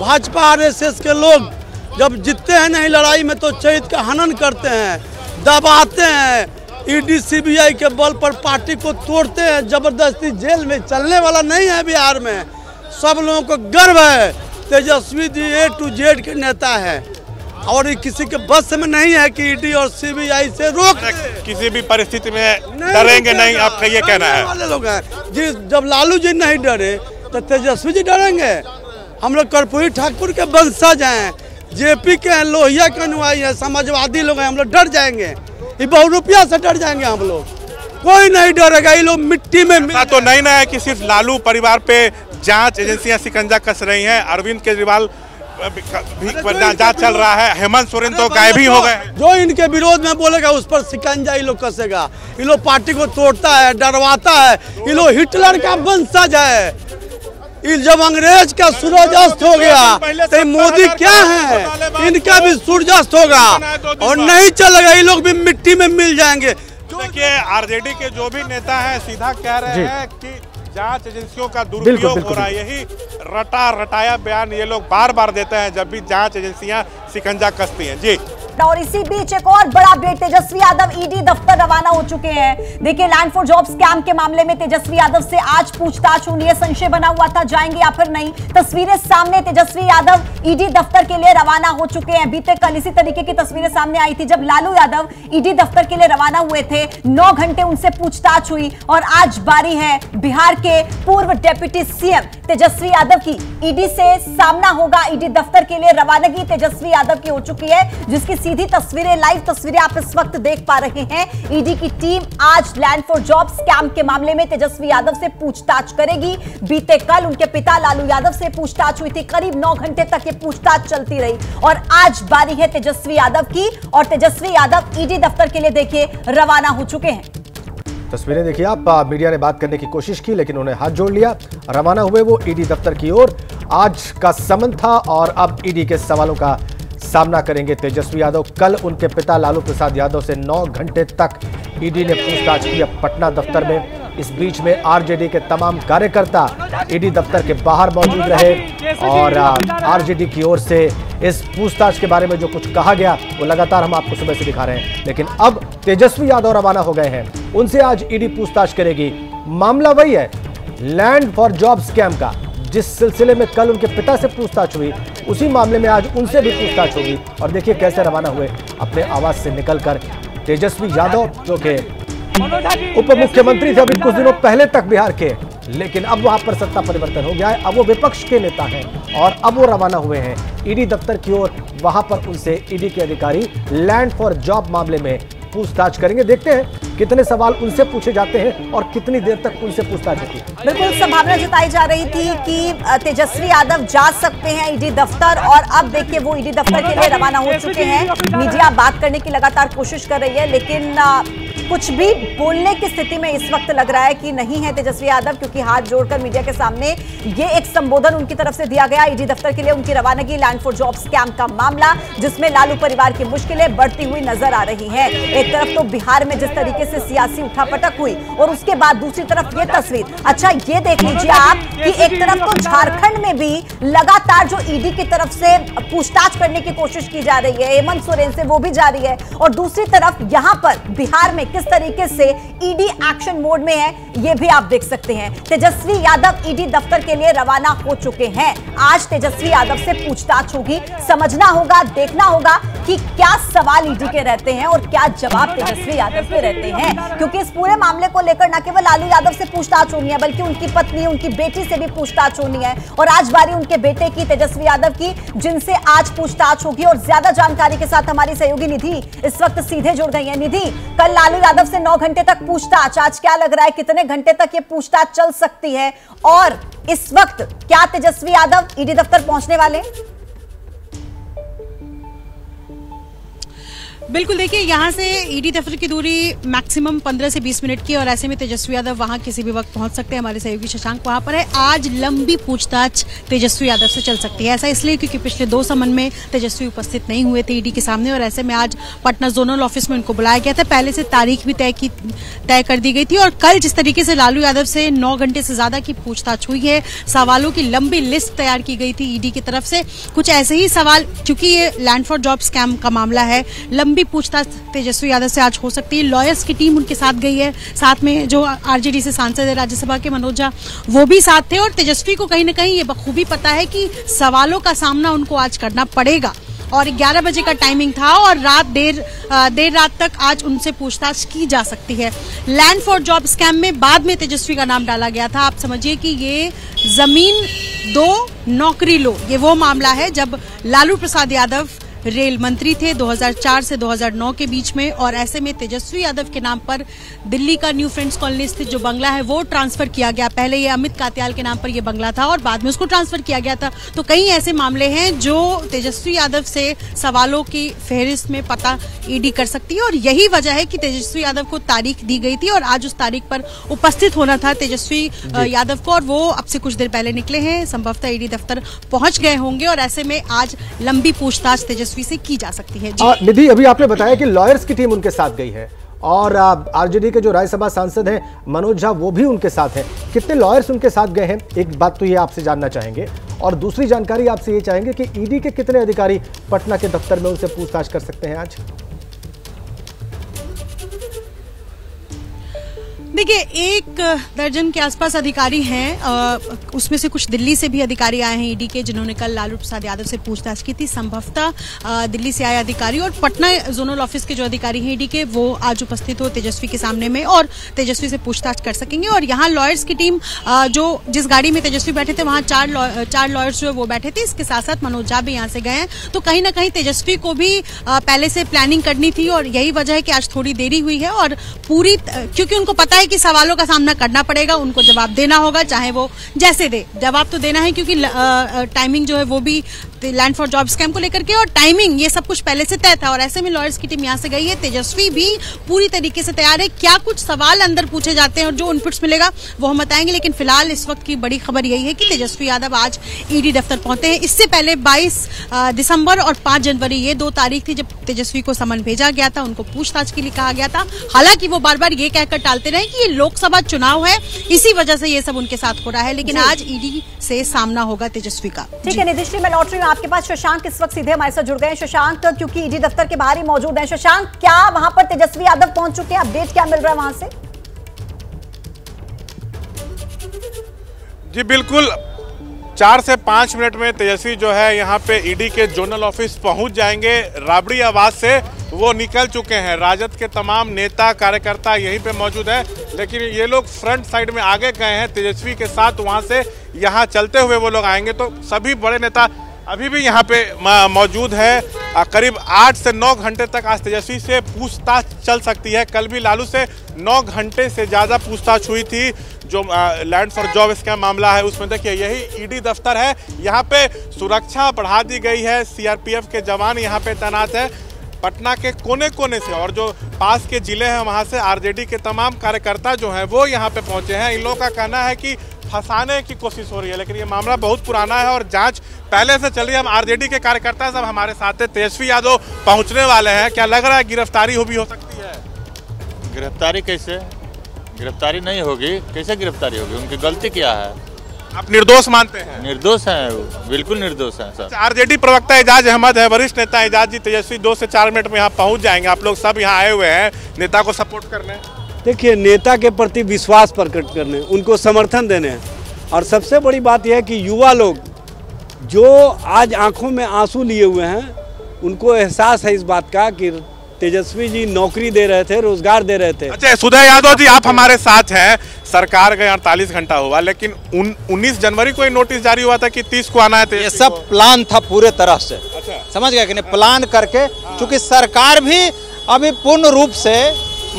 भाजपा आर एस एस के लोग जब जीतते हैं नहीं लड़ाई में तो चरित का हनन करते हैं, दबाते हैं, ईडी सीबीआई के बल पर पार्टी को तोड़ते हैं, जबरदस्ती जेल में। चलने वाला नहीं है बिहार में, सब लोगों को गर्व है तेजस्वी जी ए टू जेड के नेता है और ये किसी के बस में नहीं है कि ईडी और सीबीआई से रोक, किसी भी परिस्थिति में डरेंगे नहीं, आपका ये कहना है? वाले लोग हैं जी, जब लालू जी नहीं डरे तो तेजस्वी जी डरेंगे। हम लोग कर्पूरी ठाकुर के वंशज हैं, जेपी के हैं, लोहिया के अनुयायी हैं, समाजवादी लोग हैं, हम लोग डर जाएंगे, बहु रुपया से डर जाएंगे हम लोग, कोई नहीं डरेगा, ये लोग मिट्टी में मिल तो नहीं ना है कि सिर्फ लालू परिवार पे जांच एजेंसियां शिकंजा कस रही हैं, अरविंद केजरीवाल भी जांच चल रहा है, हेमंत सोरेन तो गायब ही हो गए। जो इनके विरोध में बोलेगा उस पर शिकंजा ये लोग कसेगा, ये लोग पार्टी को तोड़ता है, डरवाता है, ये लोग हिटलर का वंशज है। जब अंग्रेज का सूरजास्त हो गया तो मोदी क्या है, इनका भी सूरजास्त होगा और नहीं चलेगा, ये लोग भी मिट्टी में मिल जाएंगे। देखिए, आरजेडी के जो भी नेता हैं सीधा कह रहे हैं कि जांच एजेंसियों का दुरुपयोग हो रहा है, यही रटा रटाया बयान ये लोग बार बार देते हैं जब भी जांच एजेंसियां शिकंजा कसती हैं। जी, और इसी बीच एक और बड़ा अपडेट, तेजस्वी यादव ईडी दफ्तर रवाना हो चुके हैं। देखिए, लैंड फॉर जॉब्स स्कैम के मामले में तेजस्वी यादव से आज पूछताछ होनी है, संशय बना हुआ था जाएंगे या फिर नहीं, तस्वीरें सामने। तेजस्वी यादव ईडी दफ्तर के लिए रवाना हो चुके हैं। बीते कल इसी तरीके की तस्वीरें सामने आई थी जब लालू यादव ईडी दफ्तर के लिए रवाना हुए थे, नौ घंटे उनसे पूछताछ हुई और आज बारी है बिहार के पूर्व डेप्यूटी सीएम तेजस्वी यादव की। ईडी से सामना होगा, ईडी दफ्तर के लिए रवानगी तेजस्वी यादव की हो चुकी है, जिसकी सीधी तस्वीरें, लाइव तस्वीरें आप इस वक्त देख पा रहे हैं। ईडी की टीम आज लैंड फॉर जॉब्स स्कैम के मामले में तेजस्वी यादव से पूछताछ करेगी। बीते कल उनके पिता लालू यादव से पूछताछ हुई थी, करीब नौ घंटे तक ये पूछताछ चलती रही और आज बारी है तेजस्वी यादव की और तेजस्वी यादव ईडी दफ्तर के लिए देखिए रवाना हो चुके हैं। तस्वीरें देखिए आप, मीडिया ने बात करने की कोशिश की लेकिन उन्हें हाथ जोड़ लिया, रवाना हुए वो ईडी दफ्तर की ओर। आज का समन था और अब ईडी के सवालों का सामना करेंगे तेजस्वी यादव। कल उनके पिता लालू प्रसाद यादव से नौ घंटे तक ईडी ने पूछताछ की पटना दफ्तर में। इस बीच में आरजेडी के तमाम कार्यकर्ता ईडी दफ्तर के बाहर मौजूद रहे और आरजेडी की ओर से इस पूछताछ के बारे में जो कुछ कहा गया वो लगातार हम आपको सुबह से दिखा रहे हैं। लेकिन अब तेजस्वी यादव रवाना हो गए हैं, उनसे आज ईडी पूछताछ करेगी। मामला वही है लैंड फॉर जॉब स्कैम का, जिस सिलसिले में कल उनके पिता से पूछताछ हुई उसी मामले में आज उनसे भी पूछताछ होगी। और देखिए कैसे रवाना हुए अपने आवास से निकलकर तेजस्वी यादव, जो के उप मुख्यमंत्री थे अभी कुछ दिनों पहले तक बिहार के, लेकिन अब वहां पर सत्ता परिवर्तन हो गया है, अब वो विपक्ष के नेता हैं और अब वो रवाना हुए हैं ईडी दफ्तर की ओर। वहां पर उनसे ईडी के अधिकारी लैंड फॉर जॉब मामले में पूछताछ करेंगे। देखते हैं कितने सवाल उनसे पूछे जाते हैं और कितनी देर तक उनसे पूछताछ होती है। बिल्कुल संभावना जताई जा रही थी कि तेजस्वी यादव जा सकते हैं ईडी दफ्तर, और अब देखिए वो ईडी दफ्तर के लिए रवाना हो चुके हैं। मीडिया बात करने की लगातार कोशिश कर रही है, लेकिन कुछ भी बोलने की स्थिति में इस वक्त लग रहा है कि नहीं है तेजस्वी यादव, क्योंकि हाथ जोड़कर मीडिया के सामने ये एक संबोधन उनकी तरफ से दिया गया। ईडी दफ्तर के लिए उनकी रवानगी, लैंड फॉर जॉब्स कैंप का मामला जिसमें लालू परिवार की मुश्किलें बढ़ती हुई नजर आ रही हैं। एक तरफ तो बिहार में जिस तरीके से सियासी उठापटक हुई और उसके बाद दूसरी तरफ ये तस्वीर। अच्छा ये देख लीजिए आप कि एक तरफ तो झारखंड में भी लगातार जो ईडी की तरफ से पूछताछ करने की कोशिश की जा रही है, हेमंत सोरेन से वो भी जा रही है, और दूसरी तरफ यहाँ पर बिहार में किस तरीके से ईडी एक्शन मोड में है ये भी आप देख सकते हैं। तेजस्वी यादव ईडी दफ्तर के लिए रवाना हो चुके हैं। आज तेजस्वी यादव से पूछताछ होगी, समझना होगा, देखना होगा कि क्या सवाल ईडी के रहते हैं और क्या जवाब तेजस्वी यादव के रहते हैं, क्योंकि इस पूरे मामले को लेकर न केवल लालू यादव से पूछताछ होनी है बल्कि उनकी पत्नी, उनकी बेटी से भी पूछताछ होनी है। और आज बारी उनके बेटे की, तेजस्वी यादव की, जिनसे आज पूछताछ होगी। और ज्यादा जानकारी के साथ हमारी सहयोगी निधि इस वक्त सीधे जुड़ गई है। निधि, कल लालू यादव से नौ घंटे तक पूछताछ, आज क्या लग रहा है कितने घंटे तक ये पूछताछ चल सकती है, और इस वक्त क्या तेजस्वी यादव ईडी दफ्तर पहुंचने वाले हैं? बिल्कुल, देखिए यहाँ से ईडी दफ्तर की दूरी मैक्सिमम पंद्रह से बीस मिनट की, और ऐसे में तेजस्वी यादव वहाँ किसी भी वक्त पहुँच सकते हैं। हमारे सहयोगी शशांक वहाँ पर है। आज लंबी पूछताछ तेजस्वी यादव से चल सकती है, ऐसा इसलिए क्योंकि पिछले दो समन में तेजस्वी उपस्थित नहीं हुए थे ईडी के सामने, और ऐसे में आज पटना जोनल ऑफिस में उनको बुलाया गया था। पहले से तारीख भी तय की तय कर दी गई थी, और कल जिस तरीके से लालू यादव से नौ घंटे से ज़्यादा की पूछताछ हुई है, सवालों की लंबी लिस्ट तैयार की गई थी ईडी की तरफ से। कुछ ऐसे ही सवाल, चूंकि ये लैंड फॉर जॉब स्कैम का मामला है, भी पूछताछ तेजस्वी यादव से आज हो सकती है। लॉयर्स की टीम उनके साथ गई है, साथ में जो आरजेडी से सांसद है राज्यसभा के मनोज झा, वो भी साथ थे। और तेजस्वी को कहीं ना कहीं ये बखूबी पता है कि सवालों का सामना उनको आज करना पड़ेगा, और ग्यारह बजे का टाइमिंग था और रात देर देर रात तक आज उनसे पूछताछ की जा सकती है। लैंड फॉर जॉब स्कैम में बाद में तेजस्वी का नाम डाला गया था। आप समझिए कि ये जमीन दो नौकरी लो, ये वो मामला है जब लालू प्रसाद यादव रेल मंत्री थे दो हज़ार चार से दो हज़ार नौ के बीच में, और ऐसे में तेजस्वी यादव के नाम पर दिल्ली का न्यू फ्रेंड्स कॉलोनी स्थित जो बंगला है वो ट्रांसफर किया गया। पहले ये अमित कात्याल के नाम पर ये बंगला था और बाद में उसको ट्रांसफर किया गया था। तो कई ऐसे मामले हैं जो तेजस्वी यादव से सवालों की फहरिस्त में पता ईडी कर सकती है, और यही वजह है कि तेजस्वी यादव को तारीख दी गई थी और आज उस तारीख पर उपस्थित होना था तेजस्वी यादव को, और वो अब से कुछ देर पहले निकले हैं, संभवतः ईडी दफ्तर पहुंच गए होंगे, और ऐसे में आज लंबी पूछताछ तेजस्वी से की जा सकती है। निधि, अभी आपने बताया कि लॉयर्स की टीम उनके साथ गई है, और आरजेडी के जो राज्यसभा सांसद हैं मनोज झा वो भी उनके साथ हैं। कितने लॉयर्स उनके साथ गए हैं, एक बात तो ये आपसे जानना चाहेंगे, और दूसरी जानकारी आपसे ये चाहेंगे कि ईडी के कितने अधिकारी पटना के दफ्तर में उनसे पूछताछ कर सकते हैं आज? देखिए, एक दर्जन के आसपास अधिकारी हैं, उसमें से कुछ दिल्ली से भी अधिकारी आए हैं ईडी के, जिन्होंने कल लालू प्रसाद यादव से पूछताछ की थी। संभवतः दिल्ली से आए अधिकारी और पटना जोनल ऑफिस के जो अधिकारी हैं ईडी के, वो आज उपस्थित हो तेजस्वी के सामने में और तेजस्वी से पूछताछ कर सकेंगे। और यहाँ लॉयर्स की टीम, जो जिस गाड़ी में तेजस्वी बैठे थे वहाँ चार लौ, चार लॉयर्स जो है वो बैठे थे, इसके साथ साथ मनोज झा भी यहाँ से गए हैं। तो कहीं ना कहीं तेजस्वी को भी पहले से प्लानिंग करनी थी, और यही वजह है कि आज थोड़ी देरी हुई है, और पूरी क्योंकि उनको पता कि सवालों का सामना करना पड़ेगा, उनको जवाब देना होगा, चाहे वो जैसे दे जवाब तो देना है, क्योंकि टाइमिंग जो है वो भी लैंड फॉर जॉब स्कैम को लेकर के, और टाइमिंग ये सब कुछ पहले से तय था, और ऐसे में लॉयर्स की टीम यहाँ से गई है। तेजस्वी भी पूरी तरीके से तैयार है। क्या कुछ सवाल अंदर पूछे जाते हैं और जो इनपुट्स मिलेगा वो हम बताएंगे, लेकिन फिलहाल इस वक्त की बड़ी खबर यही है कि तेजस्वी यादव आज ईडी दफ्तर पहुंचे हैं। इससे पहले बाईस दिसंबर और पांच जनवरी ये दो तारीख थी जब तेजस्वी को समन भेजा गया था, उनको पूछताछ के लिए कहा गया था। हालांकि वो बार बार ये कहकर टालते रहे कि ये लोकसभा चुनाव है, इसी वजह से ये सब उनके साथ हो रहा है, लेकिन आज ईडी से सामना होगा तेजस्वी का। ठीक है निधि, मैं लौट रही हूँ आपके पास। शशांक इस वक्त सीधे हमारे साथ जुड़ गए हैं। शशांक, क्योंकि ईडी दफ्तर के बाहर ही मौजूद हैं, शशांक क्या वहां पर तेजस्वी यादव पहुंच चुके हैं? अपडेट क्या मिल रहा है वहां से? जी बिल्कुल, चार से पांच मिनट में तेजस्वी जो है यहाँ पे ईडी के जोनल ऑफिस पहुंच जाएंगे। राबड़ी आवाज से वो निकल चुके हैं, राजद के तमाम नेता कार्यकर्ता यहीं पे मौजूद हैं, लेकिन ये लोग फ्रंट साइड में आगे गए हैं तेजस्वी के साथ। वहाँ से यहाँ चलते हुए वो लोग आएंगे, तो सभी बड़े नेता अभी भी यहाँ पे मौजूद है। करीब आठ से नौ घंटे तक आज तेजस्वी से पूछताछ चल सकती है। कल भी लालू से नौ घंटे से ज़्यादा पूछताछ हुई थी। जो लैंड फॉर जॉब इसका मामला है उसमें देखिए यही ईडी दफ्तर है, यहाँ पे सुरक्षा बढ़ा दी गई है, सीआरपीएफ के जवान यहाँ पे तैनात है। पटना के कोने कोने से और जो पास के जिले हैं वहाँ से आरजेडी के तमाम कार्यकर्ता जो हैं वो यहाँ पे पहुँचे हैं। इन लोगों का कहना है कि फंसाने की कोशिश हो रही है, लेकिन ये मामला बहुत पुराना है और जांच पहले से चल रही है। हम आरजेडी के कार्यकर्ता सब हमारे साथ हैं। तेजस्वी यादव पहुंचने वाले हैं, क्या लग रहा है गिरफ्तारी हो भी हो सकती है? गिरफ्तारी कैसे? गिरफ्तारी नहीं होगी, कैसे गिरफ्तारी होगी? उनकी गलती क्या है? आप निर्दोष मानते हैं? निर्दोष हैं वो, बिल्कुल निर्दोष हैं सर। आरजेडी प्रवक्ता एजाज अहमद है, वरिष्ठ नेता एजाज जी। तेजस्वी दो से चार मिनट में यहाँ पहुँच जाएंगे। आप लोग सब यहाँ आए हुए हैं नेता को सपोर्ट करने, देखिए नेता के प्रति विश्वास प्रकट करने, उनको समर्थन देने। और सबसे बड़ी बात यह है कि युवा लोग जो आज आंखों में आंसू लिए हुए हैं, उनको एहसास है इस बात का कि तेजस्वी जी नौकरी दे रहे थे, रोजगार दे रहे थे। अच्छा सुधा यादव जी आप हमारे साथ हैं। सरकार गए अड़तालीस घंटा हुआ, लेकिन उन, उन्नीस जनवरी को नोटिस जारी हुआ था कि तीस को आना है। ये सब प्लान था पूरे तरह से, समझ गया कि नहीं? प्लान करके, चूँकि सरकार भी अभी पूर्ण रूप से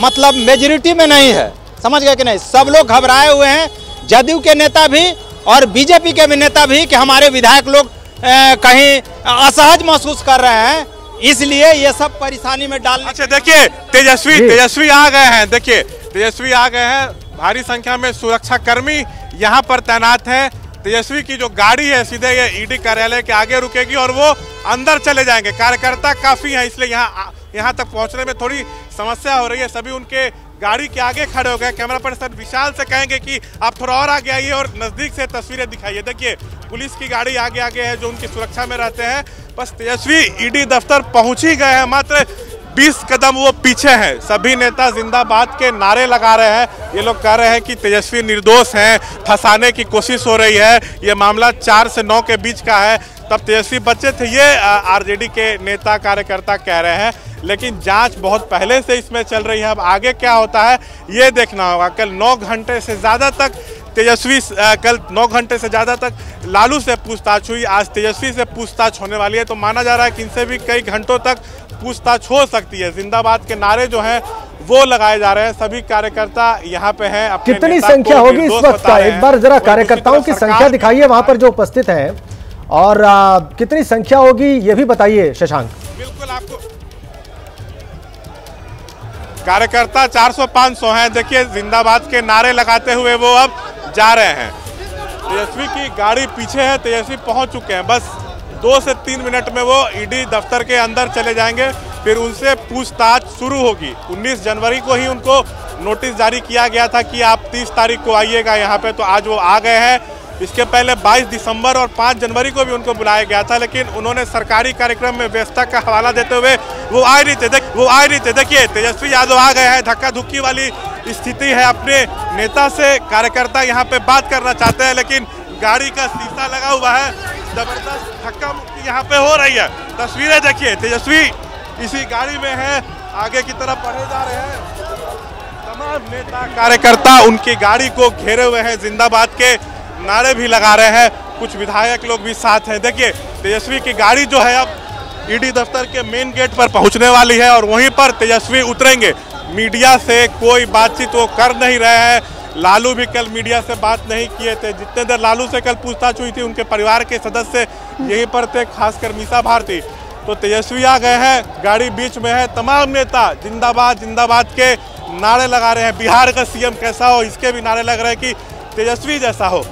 मतलब मेजोरिटी में नहीं है, समझ गए कि नहीं? सब लोग घबराए हुए हैं, जदयू के नेता भी और बीजेपी के भी नेता भी, कि हमारे विधायक लोग कहीं असहज महसूस कर रहे हैं, इसलिए ये सब परेशानी में डाल। अच्छा देखिए तेजस्वी तेजस्वी आ गए हैं, देखिए तेजस्वी आ गए हैं। भारी संख्या में सुरक्षाकर्मी यहाँ पर तैनात है। तेजस्वी की जो गाड़ी है सीधे ये ईडी कार्यालय के आगे रुकेगी और वो अंदर चले जाएंगे। कार्यकर्ता काफी हैं इसलिए यहाँ यहाँ तक पहुँचने में थोड़ी समस्या हो रही है। सभी उनके गाड़ी के आगे खड़े हो गए। कैमरा पर्सन विशाल से कहेंगे कि आप थोड़ा और आगे आइए और नज़दीक से तस्वीरें दिखाइए। देखिए पुलिस की गाड़ी आगे आगे है जो उनकी सुरक्षा में रहते हैं। बस तेजस्वी ईडी दफ्तर पहुँच ही गए हैं, मात्र बीस कदम वो पीछे हैं। सभी नेता जिंदाबाद के नारे लगा रहे हैं। ये लोग कह रहे हैं कि तेजस्वी निर्दोष हैं, फंसाने की कोशिश हो रही है, ये मामला चार से नौ के बीच का है। तब तेजस्वी बच्चे थे, ये आरजेडी के नेता कार्यकर्ता कह रहे हैं। लेकिन जांच बहुत पहले से इसमें चल रही है, अब आगे क्या होता है ये देखना होगा। कल नौ घंटे से ज़्यादा तक तेजस्वी कल नौ घंटे से ज़्यादा तक लालू से पूछताछ हुई, आज तेजस्वी से पूछताछ होने वाली है। तो माना जा रहा है कि इनसे भी कई घंटों तक पूछताछ हो सकती है। जिंदाबाद के नारे जो हैं वो लगाए जा रहे हैं। सभी कार्यकर्ता यहाँ पे हैं। कितनी संख्या होगी इस वक्त का, एक बार जरा कार्यकर्ताओं की संख्या दिखाइए वहाँ पर जो उपस्थित हैं, और आ, कितनी संख्या होगी ये भी बताइए शशांक। बिल्कुल, आपको कार्यकर्ता चार सौ पाँच सौ हैं। देखिए जिंदाबाद के नारे लगाते हुए वो अब जा रहे हैं। तेजस्वी की गाड़ी पीछे है, तेजस्वी पहुंच चुके हैं। बस दो से तीन मिनट में वो ईडी दफ्तर के अंदर चले जाएंगे, फिर उनसे पूछताछ शुरू होगी। उन्नीस जनवरी को ही उनको नोटिस जारी किया गया था कि आप तीस तारीख को आइएगा यहाँ पे, तो आज वो आ गए हैं। इसके पहले बाईस दिसंबर और पाँच जनवरी को भी उनको बुलाया गया था, लेकिन उन्होंने सरकारी कार्यक्रम में व्यस्तता का हवाला देते हुए वो आए नहीं थे। वो आए नहीं थे देखिए तेजस्वी यादव आ गए हैं। धक्का धुक्की वाली स्थिति है, अपने नेता से कार्यकर्ता यहाँ पे बात करना चाहते हैं, लेकिन गाड़ी का शीशा लगा हुआ है। जबरदस्त धक्का मुक्की यहाँ पे हो रही है। तस्वीरें देखिए, तेजस्वी इसी गाड़ी में है, आगे की तरफ बढ़े जा रहे हैं। तमाम नेता कार्यकर्ता उनकी गाड़ी को घेरे हुए हैं, जिंदाबाद के नारे भी लगा रहे हैं। कुछ विधायक लोग भी साथ हैं। देखिए तेजस्वी की गाड़ी जो है अब ईडी दफ्तर के मेन गेट पर पहुंचने वाली है और वहीं पर तेजस्वी उतरेंगे। मीडिया से कोई बातचीत वो कर नहीं रहे हैं। लालू भी कल मीडिया से बात नहीं किए थे। जितने देर लालू से कल पूछताछ हुई थी उनके परिवार के सदस्य यहीं पर थे, खासकर मीसा भारती। तो तेजस्वी आ गए हैं, गाड़ी बीच में है, तमाम नेता जिंदाबाद जिंदाबाद के नारे लगा रहे हैं। बिहार का सीएम कैसा हो इसके भी नारे लग रहे हैं कि तेजस्वी जैसा हो।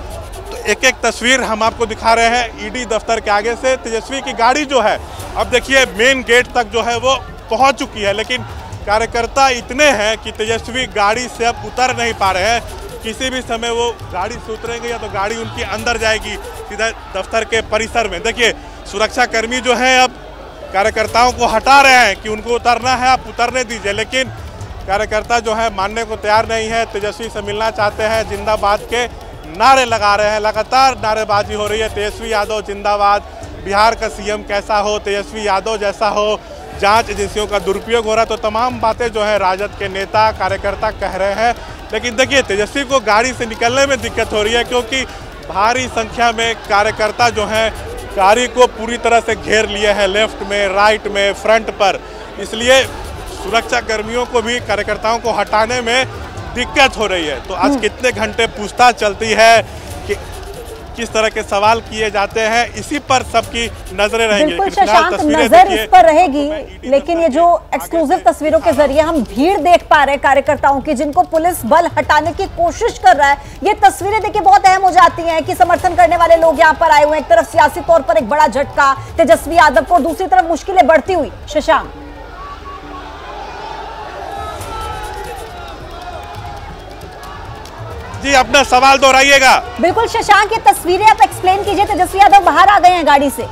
एक एक तस्वीर हम आपको दिखा रहे हैं ईडी दफ्तर के आगे से। तेजस्वी की गाड़ी जो है अब देखिए मेन गेट तक जो है वो पहुंच चुकी है, लेकिन कार्यकर्ता इतने हैं कि तेजस्वी गाड़ी से अब उतर नहीं पा रहे हैं। किसी भी समय वो गाड़ी से उतरेंगे या तो गाड़ी उनके अंदर जाएगी सीधा दफ्तर के परिसर में। देखिए सुरक्षाकर्मी जो हैं अब कार्यकर्ताओं को हटा रहे हैं कि उनको उतरना है, आप उतरने दीजिए, लेकिन कार्यकर्ता जो है मानने को तैयार नहीं है। तेजस्वी से मिलना चाहते हैं, जिंदाबाद के नारे लगा रहे हैं। लगातार नारेबाजी हो रही है। तेजस्वी यादव जिंदाबाद, बिहार का सीएम कैसा हो, तेजस्वी यादव जैसा हो, जांच एजेंसियों का दुरुपयोग हो रहा है, तो तमाम बातें जो है राजद के नेता कार्यकर्ता कह रहे हैं। लेकिन देखिए तेजस्वी को गाड़ी से निकलने में दिक्कत हो रही है क्योंकि भारी संख्या में कार्यकर्ता जो हैं कार्य को पूरी तरह से घेर लिया है, लेफ्ट में, राइट में, फ्रंट पर। इसलिए सुरक्षा कर्मियों को भी, कार्यकर्ताओं को हटाने में दिक्कत हो रही है। तो आज कितने घंटे पूछताछ चलती है, कि, किस तरह के सवाल किए जाते हैं, इसी पर सबकी नजरें रहेंगी, नजर इस पर रहेगी। तो लेकिन ये जो एक्सक्लूसिव तस्वीरों के जरिए हम भीड़ देख पा रहे हैं कार्यकर्ताओं की, जिनको पुलिस बल हटाने की कोशिश कर रहा है, ये तस्वीरें देखिए बहुत अहम हो जाती हैं कि समर्थन करने वाले लोग यहाँ पर आए हुए हैं। एक तरफ सियासी तौर पर एक बड़ा झटका तेजस्वी यादव को, दूसरी तरफ मुश्किलें बढ़ती हुई। शशांक, जी अपना सवाल दोहराइएगा। बिल्कुल शशांक, ये तस्वीरें आप एक्सप्लेन कीजिए। तेजस्वी यादव बाहर आ गए हैं गाड़ी से।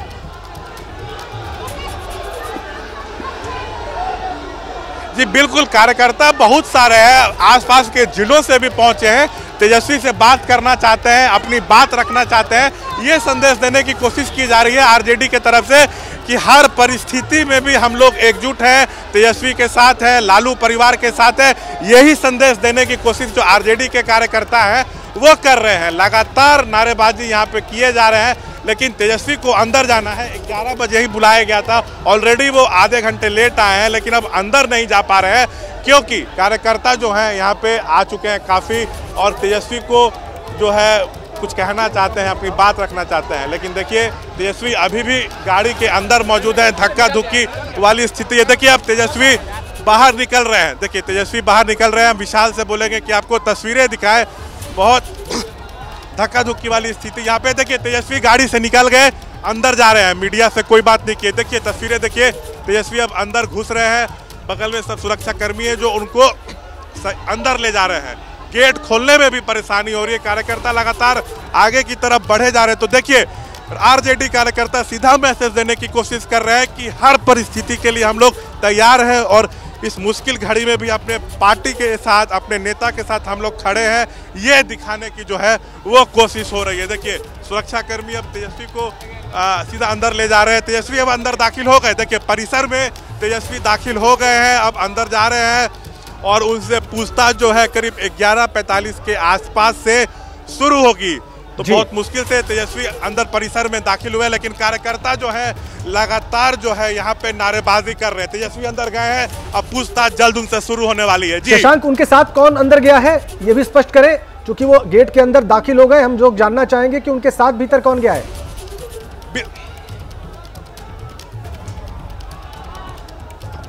जी बिल्कुल, कार्यकर्ता बहुत सारे हैं, आसपास के जिलों से भी पहुंचे हैं, तेजस्वी से बात करना चाहते हैं, अपनी बात रखना चाहते हैं। ये संदेश देने की कोशिश की जा रही है आरजेडी के तरफ से कि हर परिस्थिति में भी हम लोग एकजुट हैं, तेजस्वी के साथ हैं, लालू परिवार के साथ हैं। यही संदेश देने की कोशिश जो आरजेडी के कार्यकर्ता हैं वो कर रहे हैं। लगातार नारेबाजी यहाँ पे किए जा रहे हैं, लेकिन तेजस्वी को अंदर जाना है। ग्यारह बजे ही बुलाया गया था, ऑलरेडी वो आधे घंटे लेट आए हैं, लेकिन अब अंदर नहीं जा पा रहे हैं क्योंकि कार्यकर्ता जो हैं यहाँ पे आ चुके हैं काफ़ी, और तेजस्वी को जो है कुछ कहना चाहते हैं, अपनी बात रखना चाहते हैं। लेकिन देखिए तेजस्वी अभी भी गाड़ी के अंदर मौजूद है, धक्का धुक्की वाली स्थिति है। देखिए अब तेजस्वी बाहर निकल रहे हैं, देखिए तेजस्वी बाहर निकल रहे हैं। विशाल से बोलेंगे कि आपको तस्वीरें दिखाएं, बहुत धक्का धुक्की वाली स्थिति यहाँ पे। देखिए तेजस्वी गाड़ी से निकल गए, अंदर जा रहे हैं, मीडिया से कोई बात नहीं की। देखिए तस्वीरें देखिए, तेजस्वी अब अंदर घुस रहे हैं, बगल में सब सुरक्षा कर्मी है जो उनको अंदर ले जा रहे हैं। गेट खोलने में भी परेशानी हो रही है, कार्यकर्ता लगातार आगे की तरफ बढ़े जा रहे हैं। तो देखिए आरजेडी कार्यकर्ता सीधा मैसेज देने की कोशिश कर रहे हैं कि हर परिस्थिति के लिए हम लोग तैयार हैं, और इस मुश्किल घड़ी में भी अपने पार्टी के साथ, अपने नेता के साथ हम लोग खड़े हैं, ये दिखाने की जो है वो कोशिश हो रही है। देखिए सुरक्षाकर्मी अब तेजस्वी को आ, सीधा अंदर ले जा रहे हैं। तेजस्वी अब अंदर दाखिल हो गए, देखिए परिसर में तेजस्वी दाखिल हो गए हैं, अब अंदर जा रहे हैं और उनसे पूछताछ जो है करीब ग्यारह पैंतालीस के आसपास से शुरू होगी। तो बहुत मुश्किल से तेजस्वी अंदर परिसर में दाखिल हुए, लेकिन कार्यकर्ता जो है लगातार जो है यहाँ पे नारेबाजी कर रहे हैं। तेजस्वी अंदर गए हैं, अब पूछताछ जल्द उनसे शुरू होने वाली है। जी शशांक, उनके साथ कौन अंदर गया है ये भी स्पष्ट करें, क्योंकि वो गेट के अंदर दाखिल हो गए। हम लोग जानना चाहेंगे कि उनके साथ भीतर कौन गया है।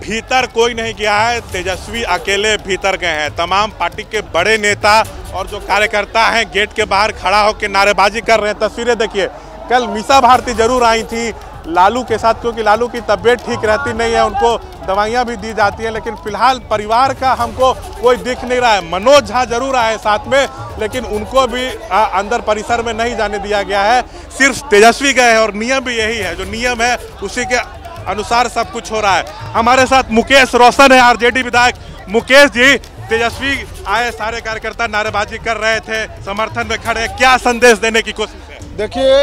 भीतर कोई नहीं गया है, तेजस्वी अकेले भीतर गए हैं। तमाम पार्टी के बड़े नेता और जो कार्यकर्ता हैं गेट के बाहर खड़ा होकर नारेबाजी कर रहे हैं। तस्वीरें देखिए, कल मिसा भारती जरूर आई थी लालू के साथ, क्योंकि लालू की तबीयत ठीक रहती नहीं है, उनको दवाइयां भी दी जाती हैं, लेकिन फिलहाल परिवार का हमको कोई दिख नहीं रहा है। मनोज झा जरूर आए साथ में, लेकिन उनको भी आ, अंदर परिसर में नहीं जाने दिया गया है, सिर्फ तेजस्वी गए हैं। और नियम भी यही है, जो नियम है उसी के अनुसार सब कुछ हो रहा है। हमारे साथ मुकेश रोशन है, आरजेडी विधायक। मुकेश जी, तेजस्वी आए, सारे कार्यकर्ता नारेबाजी कर रहे थे, समर्थन में खड़े, क्या संदेश देने की कोशिश है? देखिए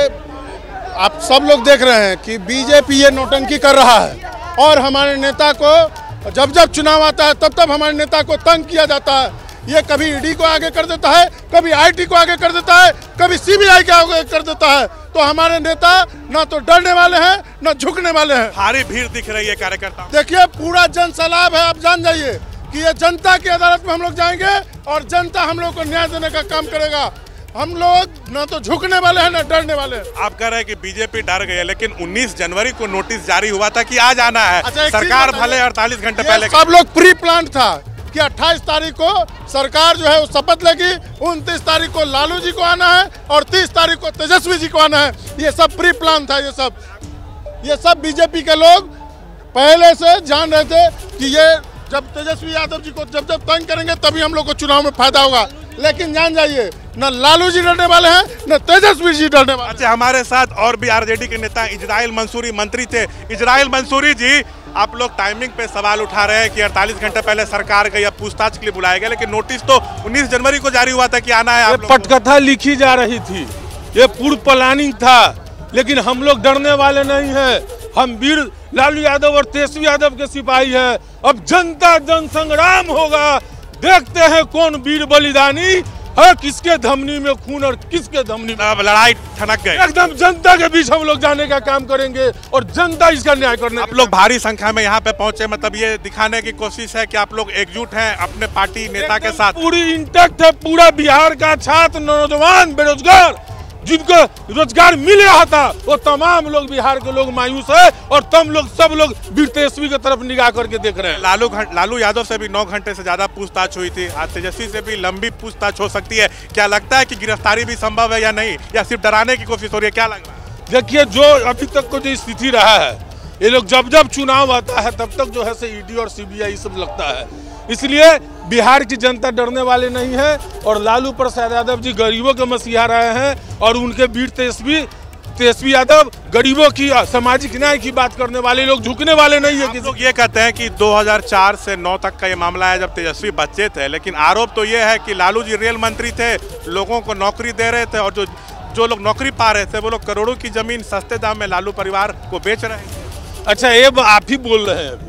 आप सब लोग देख रहे हैं कि बीजेपी ये नोटंकी कर रहा है, और हमारे नेता को जब जब चुनाव आता है तब तब हमारे नेता को तंग किया जाता है। ये कभी ईडी को आगे कर देता है, कभी आईटी को आगे कर देता है, कभी सीबीआई को आगे कर देता है। तो हमारे नेता ना तो डरने वाले हैं ना झुकने वाले हैं। भारी भीड़ दिख रही है कार्यकर्ता, देखिए पूरा जन सैलाब है। आप जान जाइए कि ये जनता की अदालत में हम लोग जाएंगे और जनता हम लोग को न्याय देने का काम करेगा। हम लोग ना तो झुकने वाले हैं ना डरने वाले हैं। आप कह रहे हैं कि बीजेपी डर गई है, लेकिन उन्नीस जनवरी को नोटिस जारी हुआ था कि आज आना है। अच्छा, सरकार भले अड़तालीस घंटे पहले, सब लोग प्री प्लान था कि अट्ठाईस तारीख को सरकार जो है वो शपथ लेगी, उनतीस तारीख को लालू जी को आना है और तीस तारीख को तेजस्वी जी को आना है। ये सब प्री प्लान था, ये सब ये सब बीजेपी के लोग पहले से जान रहे थे कि ये जब तेजस्वी यादव जी को जब जब तंग करेंगे तभी हम लोग को चुनाव में फायदा होगा। लेकिन जान जाइए न लालू जी डरने वाले हैं न तेजस्वी जी डरने वाले। अच्छा, हमारे साथ और भी आरजेडी के नेता इजराइल मंसूरी मंत्री थे। इजराइल मंसूरी जी, आप लोग टाइमिंग पे सवाल उठा रहे हैं कि अड़तालीस घंटे पहले सरकार गई, अब पूछताछ के लिए बुलाया गया, लेकिन नोटिस तो उन्नीस जनवरी को जारी हुआ था कि आना है। पटकथा लिखी जा रही थी, ये पूर्व प्लानिंग था, लेकिन हम लोग डरने वाले नहीं है। हम वीर लालू यादव और तेजस्वी यादव के सिपाही हैं। अब जनता जन संग्राम होगा, देखते हैं कौन वीर बलिदानी है, किसके धमनी में खून और किसके धमनी में लड़ाई ठनक गए। एकदम जनता के बीच हम लोग जाने का काम करेंगे और जनता इसका न्याय करने। आप लोग भारी संख्या में यहाँ पे पहुँचे, मतलब ये दिखाने की कोशिश है कि आप लोग एकजुट हैं अपने पार्टी नेता के साथ। पूरी इंटैक्ट है, पूरा बिहार का छात्र, नौजवान, बेरोजगार, जिनको रोजगार मिल रहा था वो तमाम लोग, बिहार के लोग मायूस है और तुम लोग सब लोग वीर तेजस्वी की तरफ निगाह करके देख रहे हैं। लालू लालू यादव से भी नौ घंटे से ज्यादा पूछताछ हुई थी, आज तेजस्वी से भी लंबी पूछताछ हो सकती है। क्या लगता है कि गिरफ्तारी भी संभव है या नहीं, या सिर्फ डराने की कोशिश हो रही है, क्या लग रहा है? देखिए, जो अभी तक को जो स्थिति रहा है, ये लोग जब जब चुनाव आता है तब तक जो है ईडी और सीबीआई सब लगता है, इसलिए बिहार की जनता डरने वाले नहीं है। और लालू प्रसाद यादव जी गरीबों के मसीहा रहे हैं और उनके वीर तेजस्वी तेजस्वी यादव गरीबों की, सामाजिक न्याय की बात करने वाले लोग झुकने वाले नहीं है। किसी लोग ये कहते हैं कि दो हज़ार चार से नौ तक का ये मामला है जब तेजस्वी बच्चे थे, लेकिन आरोप तो ये है कि लालू जी रेल मंत्री थे, लोगों को नौकरी दे रहे थे और जो जो लोग नौकरी पा रहे थे वो लोग करोड़ों की जमीन सस्ते दाम में लालू परिवार को बेच रहे हैं। अच्छा, ये आप ही बोल रहे हैं, अभी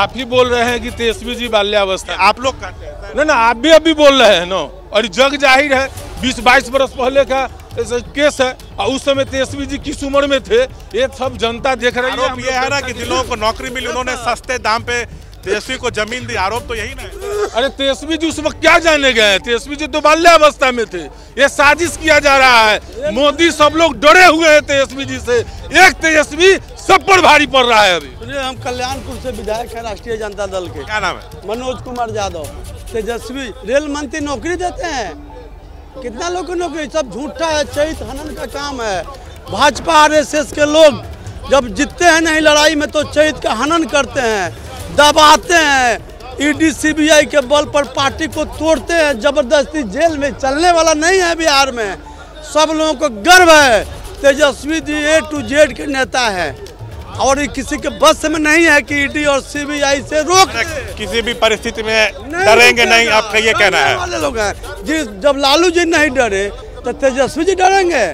आप ही बोल रहे हैं कि तेजस्वी जी बाल्यावस्था, आप लोग कहते हैं ना ना आप भी अभी बोल रहे हैं ना, और जग जाहिर है बीस बाईस बरस पहले का केस है और उस समय तेजस्वी जी किस उम्र में थे ये सब जनता देख रही है। आरोप ये है ना कि जिन लोगों को नौकरी मिली उन्होंने सस्ते दाम पे तेजस्वी को जमीन दी, आरोप तो यही ना। अरे तेजस्वी जी उस वक्त क्या जाने गए, तेजस्वी जी तो बाल्यावस्था में थे, ये साजिश किया जा रहा है, मोदी सब लोग डरे हुए हैं तेजस्वी जी से, एक तेजस्वी सब पर भारी पड़ रहा है। अभी हम कल्याणपुर से विधायक है राष्ट्रीय जनता दल के, क्या नाम है? मनोज कुमार यादव। तेजस्वी रेल मंत्री नौकरी देते हैं, कितना लोग को नौकरी, सब झूठा है, चरित हनन का काम है। भाजपा आर एस एस के लोग जब जीतते हैं नहीं लड़ाई में तो चरित का हनन करते हैं, दबाते हैं, ईडी सीबीआई के बल पर पार्टी को तोड़ते हैं, जबरदस्ती जेल में। चलने वाला नहीं है बिहार में, सब लोगों को गर्व है तेजस्वी जी ए टू जेड के नेता है और ये किसी के बस में नहीं है कि ईडी और सीबीआई से रोक, किसी भी परिस्थिति में डरेंगे नहीं, आपका ये कहना है? वाले लोग हैं जी, जब लालू जी नहीं डरे तो तेजस्वी जी डरेंगे।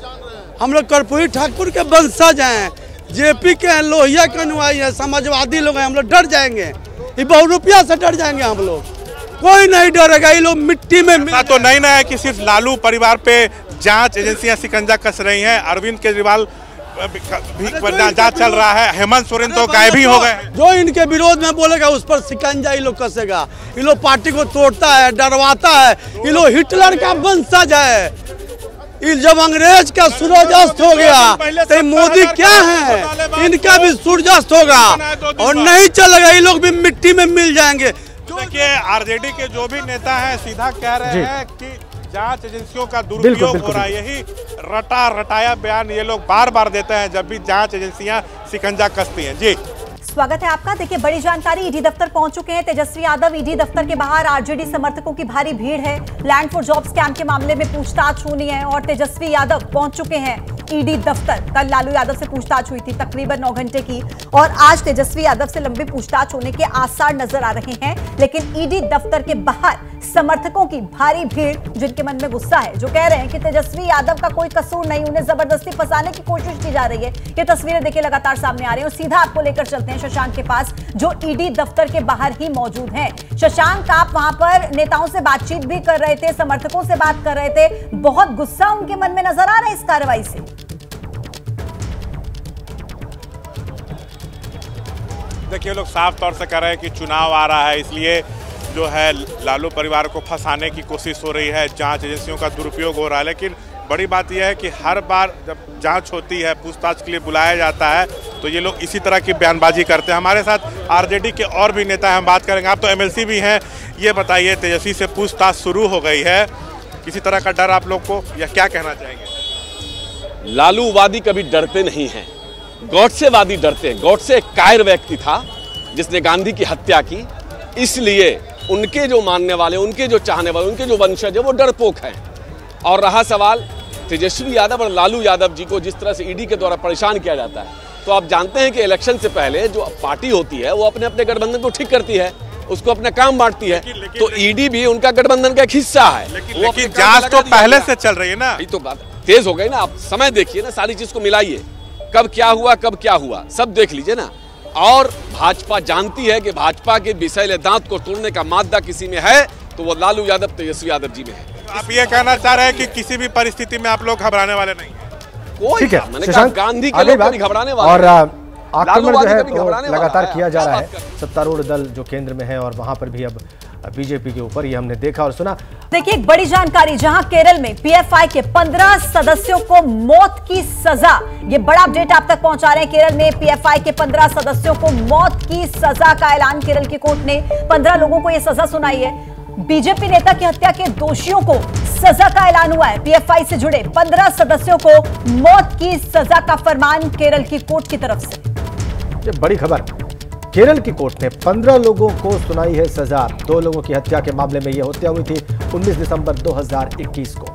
हम लोग कर्पूरी ठाकुर के वंशज हैं, जेपी के हैं, लोहिया के अनुयायी है, समाजवादी लोग हैं, हम लोग डर जाएंगे, ये बहुरूपिया से डर जाएंगे हम लोग, कोई नहीं डरेगा, ये लोग मिट्टी में मिल। तो नहीं ना है कि सिर्फ लालू परिवार पे जांच एजेंसियां शिकंजा कस रही हैं, अरविंद केजरीवाल भी जांच चल रहा है, हेमंत सोरेन तो गायब ही हो गए। जो इनके विरोध में बोलेगा उस पर शिकंजा ये लोग कसेगा, ये लोग पार्टी को तोड़ता है, डरवाता है, ये लोग हिटलर का वंशज है। जब अंग्रेज का सूर्यास्त हो गया तो मोदी क्या है, इनका भी सूर्यास्त होगा और नहीं चलेगा, ये लोग भी मिट्टी में मिल जाएंगे। देखिए, आरजेडी के जो भी नेता हैं सीधा कह रहे हैं कि जांच एजेंसियों का दुरुपयोग हो रहा है, यही रटा रटाया बयान ये लोग बार बार देते हैं जब भी जांच एजेंसियां शिकंजा कसती हैं। जी स्वागत है आपका। देखिए, बड़ी जानकारी, ईडी दफ्तर पहुंच चुके हैं तेजस्वी यादव। ईडी दफ्तर के बाहर आरजेडी समर्थकों की भारी भीड़ है, लैंड फॉर जॉब्स कैंप के मामले में पूछताछ होनी है और तेजस्वी यादव पहुंच चुके हैं ईडी दफ्तर। कल लालू यादव से पूछताछ हुई थी तकरीबन नौ घंटे की और आज तेजस्वी यादव से लंबी पूछताछ होने के आसार नजर आ रहे हैं, लेकिन ईडी दफ्तर के बाहर समर्थकों की भारी भीड़, जिनके मन में गुस्सा है, जो कह रहे हैं कि तेजस्वी यादव का कोई कसूर नहीं, उन्हें जबरदस्ती फंसाने की कोशिश की जा रही है। ये तस्वीरें देखिए लगातार सामने आ रही है और सीधा आपको लेकर चलते हैं शशांक के पास, जो ईडी दफ्तर के बाहर ही मौजूद हैं। शशांक, आप वहां पर नेताओं से बातचीत भी कर रहे थे, समर्थकों से बात कर रहे थे, बहुत गुस्सा उनके मन में नजर आ रहा है इस कार्रवाई से। देखिए, लोग साफ तौर से कह रहे हैं कि चुनाव आ रहा है, इसलिए जो है लालू परिवार को फंसाने की कोशिश हो रही है, जांच एजेंसियों का दुरुपयोग हो रहा है। लेकिन बड़ी बात यह है कि हर बार जब जांच होती है, पूछताछ के लिए बुलाया जाता है, तो ये लोग इसी तरह की बयानबाजी करते हैं। हमारे साथ आरजेडी के और भी नेता हैं, हम बात करेंगे। आप तो एमएलसी भी हैं, ये बताइए, तेजस्वी से पूछताछ शुरू हो गई है, किसी तरह का डर आप लोग को, या क्या कहना चाहेंगे? लालूवादी कभी डरते नहीं हैं, गौडसेवादी डरते हैं। गौडसे एक कायर व्यक्ति था जिसने गांधी की हत्या की, इसलिए उनके जो मानने वाले, उनके जो चाहने वाले, उनके जो वंशज है वो डरपोक हैं। और रहा सवाल तेजस्वी यादव और लालू यादव जी को जिस तरह से ईडी के द्वारा परेशान किया जाता है, तो आप जानते हैं कि इलेक्शन से पहले जो पार्टी होती है वो अपने अपने गठबंधन को ठीक करती है, उसको अपना काम बांटती है, लेकिन, लेकिन, तो ईडी भी उनका गठबंधन का एक हिस्सा है। लेकिन, लेकिन जांच तो पहले से चल रही है ना, ये तो बात तेज हो गई ना। आप समय देखिए ना, सारी चीज को मिलाइए, कब क्या हुआ, कब क्या हुआ, सब देख लीजिए ना। और भाजपा जानती है कि भाजपा के विषैले दांत को तोड़ने का मादा किसी में है तो वो लालू यादव तेजस्वी यादव जी में है। तो आप ये कहना चाह रहे हैं कि किसी भी परिस्थिति में आप लोग घबराने वाले नहीं है? ठीक है, गांधी के लोग नहीं घबराने वाले और आक्रमण जो है लगातार किया जा रहा है। सत्तारूढ़ दल जो केंद्र में है और वहां पर भी अब बीजेपी के ऊपर ये हमने देखा और सुना। देखिए एक बड़ी जानकारी, जहां केरल में पीएफआई के पंद्रह सदस्यों को मौत की सजा, ये बड़ा अपडेट आप तक पहुंचा रहे हैं। केरल में पीएफआई के पंद्रह सदस्यों को मौत की सजा का ऐलान केरल की कोर्ट ने पंद्रह लोगों को यह सजा सुनाई है। बीजेपी नेता की हत्या के दोषियों को सजा का ऐलान हुआ है। पीएफआई से जुड़े पंद्रह सदस्यों को मौत की सजा का फरमान केरल की कोर्ट की तरफ से। ये बड़ी खबर, केरल की कोर्ट ने पंद्रह लोगों को सुनाई है सजा। दो लोगों की हत्या के मामले में यह हत्या हुई थी उन्नीस दिसंबर दो हज़ार इक्कीस को।